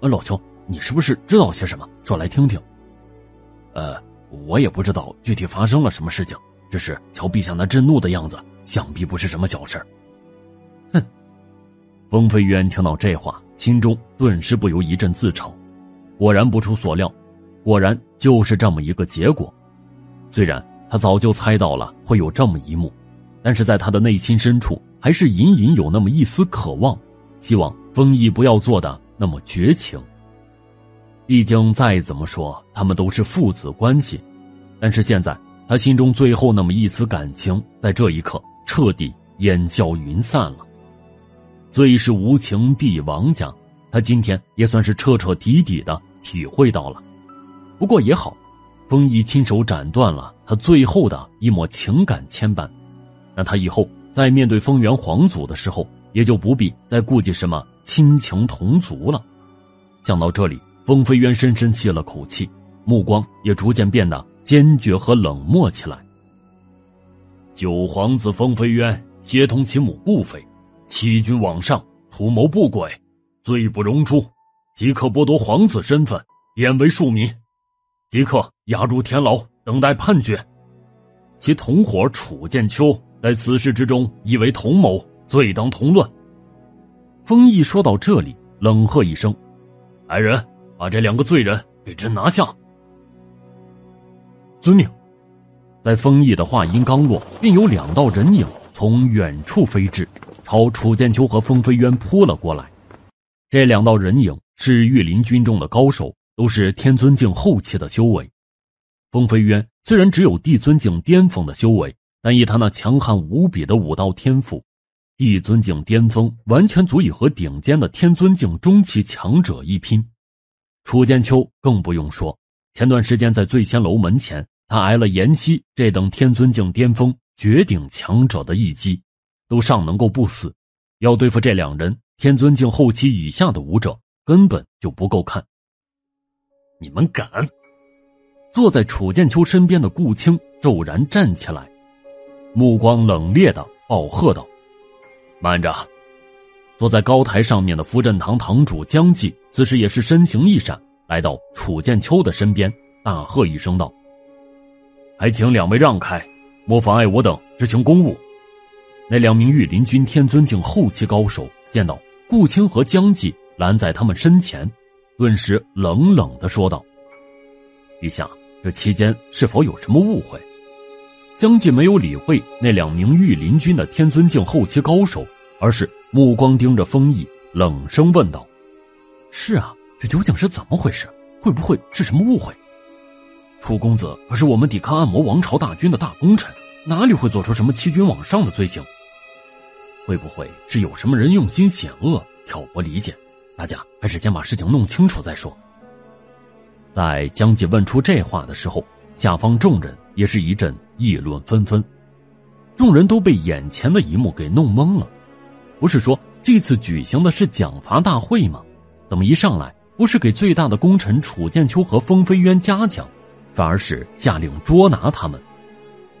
呃，老兄，你是不是知道些什么？说来听听。呃，我也不知道具体发生了什么事情，只是瞧陛下那震怒的样子，想必不是什么小事。哼！风飞渊听到这话，心中顿时不由一阵自嘲。果然不出所料，果然就是这么一个结果。虽然他早就猜到了会有这么一幕，但是在他的内心深处，还是隐隐有那么一丝渴望，希望风毅不要做的那么绝情。毕竟再怎么说，他们都是父子关系，但是现在他心中最后那么一丝感情，在这一刻彻底烟消云散了。最是无情帝王家，他今天也算是彻彻底底的体会到了。不过也好，风毅亲手斩断了他最后的一抹情感牵绊，那他以后在面对风原皇族的时候，也就不必再顾忌什么亲情同族了。想到这里，风飞渊深深吸了口气，目光也逐渐变得坚决和冷漠起来。九皇子风飞渊协同其母顾妃，欺君罔上，图谋不轨，罪不容诛，即刻剥夺皇子身份，贬为庶民，即刻押入天牢，等待判决。其同伙楚剑秋在此事之中亦为同谋，罪当同论。风毅说到这里，冷喝一声：“来人！”把这两个罪人给朕拿下！遵命。在风毅的话音刚落，便有两道人影从远处飞至，朝楚剑秋和风飞渊扑了过来。这两道人影是御林军中的高手，都是天尊境后期的修为。风飞渊虽然只有地尊境巅峰的修为，但以他那强悍无比的武道天赋，地尊境巅峰完全足以和顶尖的天尊境中期强者一拼。楚剑秋更不用说，前段时间在醉仙楼门前，他挨了阎锡这等天尊境巅峰绝顶强者的一击，都尚能够不死，要对付这两人天尊境后期以下的武者根本就不够看。你们敢！坐在楚剑秋身边的顾青骤然站起来，目光冷冽的暴喝道：“慢着！”坐在高台上面的扶振堂堂主江济此时也是身形一闪，来到楚剑秋的身边，大喝一声道：“还请两位让开，莫妨碍我等执行公务。”那两名御林军天尊境后期高手见到顾青和江济拦在他们身前，顿时冷冷地说道：“陛下，这期间是否有什么误会？”江济没有理会那两名御林军的天尊境后期高手，而是目光盯着风毅，冷声问道：“是啊，这究竟是怎么回事？会不会是什么误会？楚公子可是我们抵抗暗魔王朝大军的大功臣，哪里会做出什么欺君罔上的罪行？会不会是有什么人用心险恶，挑拨离间？大家还是先把事情弄清楚再说。”在江济问出这话的时候，下方众人也是一阵议论纷纷，众人都被眼前的一幕给弄懵了。不是说这次举行的是奖罚大会吗？怎么一上来不是给最大的功臣楚剑秋和风飞渊嘉奖，反而是下令捉拿他们？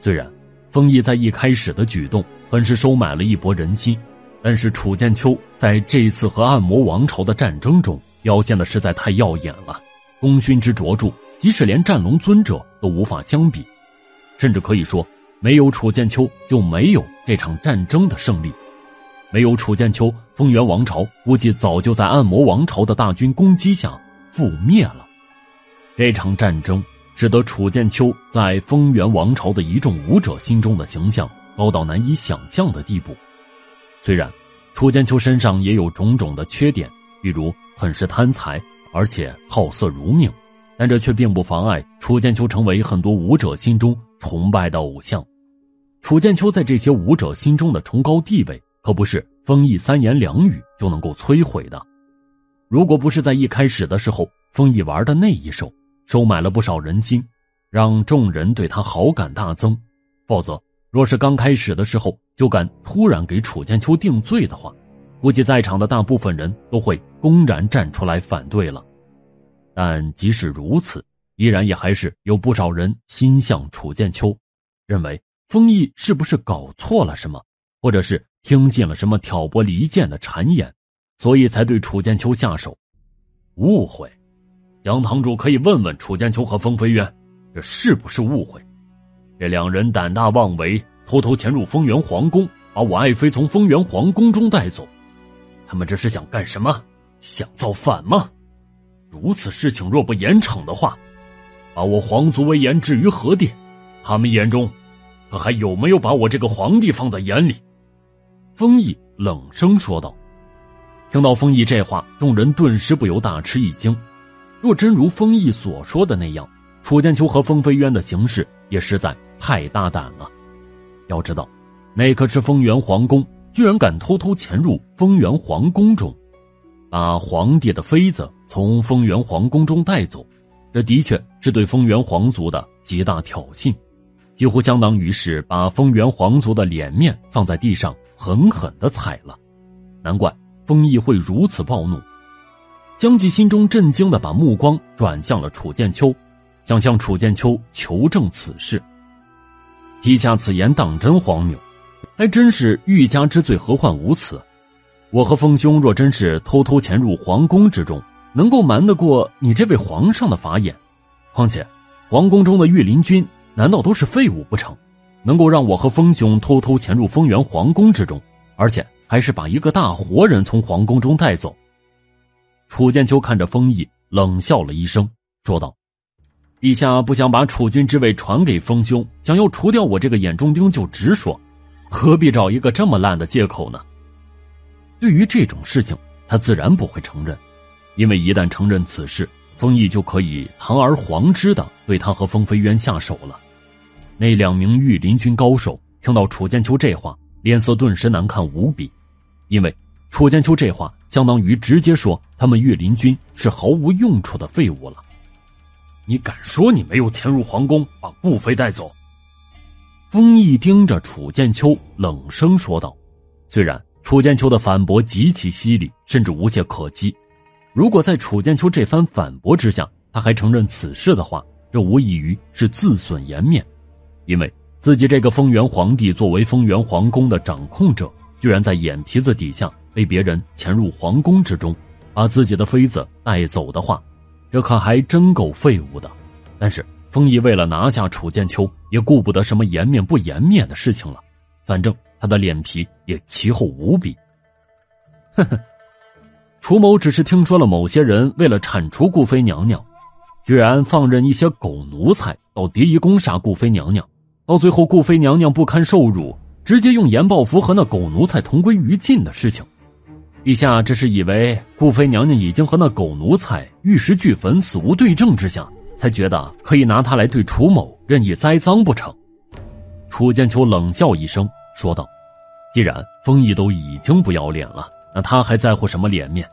虽然风毅在一开始的举动很是收买了一波人心，但是楚剑秋在这次和暗魔王朝的战争中表现的实在太耀眼了，功勋之卓著，即使连战龙尊者都无法相比，甚至可以说没有楚剑秋就没有这场战争的胜利。没有楚剑秋，风原王朝估计早就在暗魔王朝的大军攻击下覆灭了。这场战争使得楚剑秋在风原王朝的一众武者心中的形象高到难以想象的地步。虽然楚剑秋身上也有种种的缺点，比如很是贪财，而且好色如命，但这却并不妨碍楚剑秋成为很多武者心中崇拜的偶像。楚剑秋在这些武者心中的崇高地位可不是风毅三言两语就能够摧毁的。如果不是在一开始的时候风毅玩的那一手，收买了不少人心，让众人对他好感大增，否则若是刚开始的时候就敢突然给楚剑秋定罪的话，估计在场的大部分人都会公然站出来反对了。但即使如此，依然也还是有不少人心向楚剑秋，认为风毅是不是搞错了什么，或者是听信了什么挑拨离间的谗言，所以才对楚剑秋下手。误会？江堂主可以问问楚剑秋和风飞渊，这是不是误会？这两人胆大妄为，偷偷潜入风原皇宫，把我爱妃从风原皇宫中带走，他们这是想干什么？想造反吗？如此事情若不严惩的话，把我皇族威严置于何地？他们眼中可还有没有把我这个皇帝放在眼里？风毅冷声说道。听到风毅这话，众人顿时不由大吃一惊。若真如风毅所说的那样，楚剑秋和风飞渊的行事也实在太大胆了。要知道那可是风原皇宫，居然敢偷偷潜入风原皇宫中，把皇帝的妃子从风原皇宫中带走，这的确是对风原皇族的极大挑衅，几乎相当于是把风原皇族的脸面放在地上狠狠地踩了。难怪风毅会如此暴怒。江济心中震惊地把目光转向了楚剑秋，想向楚剑秋求证此事。陛下此言当真荒谬，还真是欲加之罪，何患无辞。我和风兄若真是偷偷潜入皇宫之中，能够瞒得过你这位皇上的法眼？况且皇宫中的御林军难道都是废物不成？能够让我和风兄偷偷潜入风原皇宫之中，而且还是把一个大活人从皇宫中带走？楚剑秋看着风毅冷笑了一声，说道：“陛下不想把楚军之位传给风兄，想要除掉我这个眼中钉就直说，何必找一个这么烂的借口呢？”对于这种事情，他自然不会承认，因为一旦承认此事，风毅就可以堂而皇之的对他和风飞渊下手了。那两名御林军高手听到楚剑秋这话，脸色顿时难看无比，因为楚剑秋这话相当于直接说他们越林军是毫无用处的废物了。你敢说你没有潜入皇宫把步飞带走？风毅盯着楚剑秋冷声说道。虽然楚剑秋的反驳极其犀利，甚至无懈可击，如果在楚剑秋这番反驳之下他还承认此事的话，这无异于是自损颜面。因为自己这个封元皇帝作为封元皇宫的掌控者，居然在眼皮子底下被别人潜入皇宫之中把自己的妃子带走的话，这可还真够废物的。但是风毅为了拿下楚剑秋也顾不得什么颜面不颜面的事情了，反正他的脸皮也奇厚无比。呵呵，楚某只是听说了某些人为了铲除顾妃娘娘，居然放任一些狗奴才到蝶夷宫杀顾妃娘娘，到最后顾妃娘娘不堪受辱，直接用研报符和那狗奴才同归于尽的事情。陛下这是以为顾妃娘娘已经和那狗奴才玉石俱焚，死无对证之下，才觉得可以拿他来对楚某任意栽赃不成？楚剑秋冷笑一声说道：既然风毅都已经不要脸了，那他还在乎什么脸面？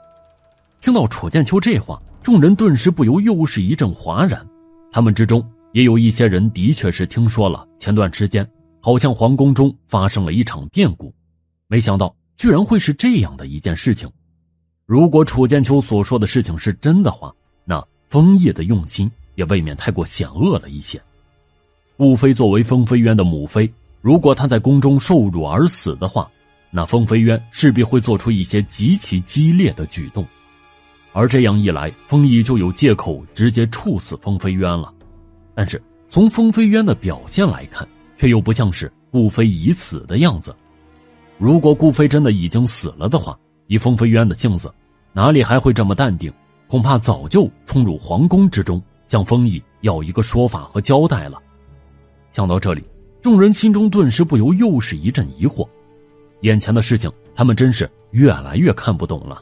听到楚剑秋这话，众人顿时不由又是一阵哗然。他们之中也有一些人的确是听说了前段时间好像皇宫中发生了一场变故，没想到居然会是这样的一件事情。如果楚剑秋所说的事情是真的话，那风毅的用心也未免太过险恶了一些。顾妃作为风飞渊的母妃，如果她在宫中受辱而死的话，那风飞渊势必会做出一些极其激烈的举动，而这样一来风毅就有借口直接处死风飞渊了。但是从风飞渊的表现来看，却又不像是顾妃已死的样子。如果顾妃真的已经死了的话，以风飞渊的性子，哪里还会这么淡定？恐怕早就冲入皇宫之中，向风毅要一个说法和交代了。想到这里，众人心中顿时不由又是一阵疑惑。眼前的事情，他们真是越来越看不懂了。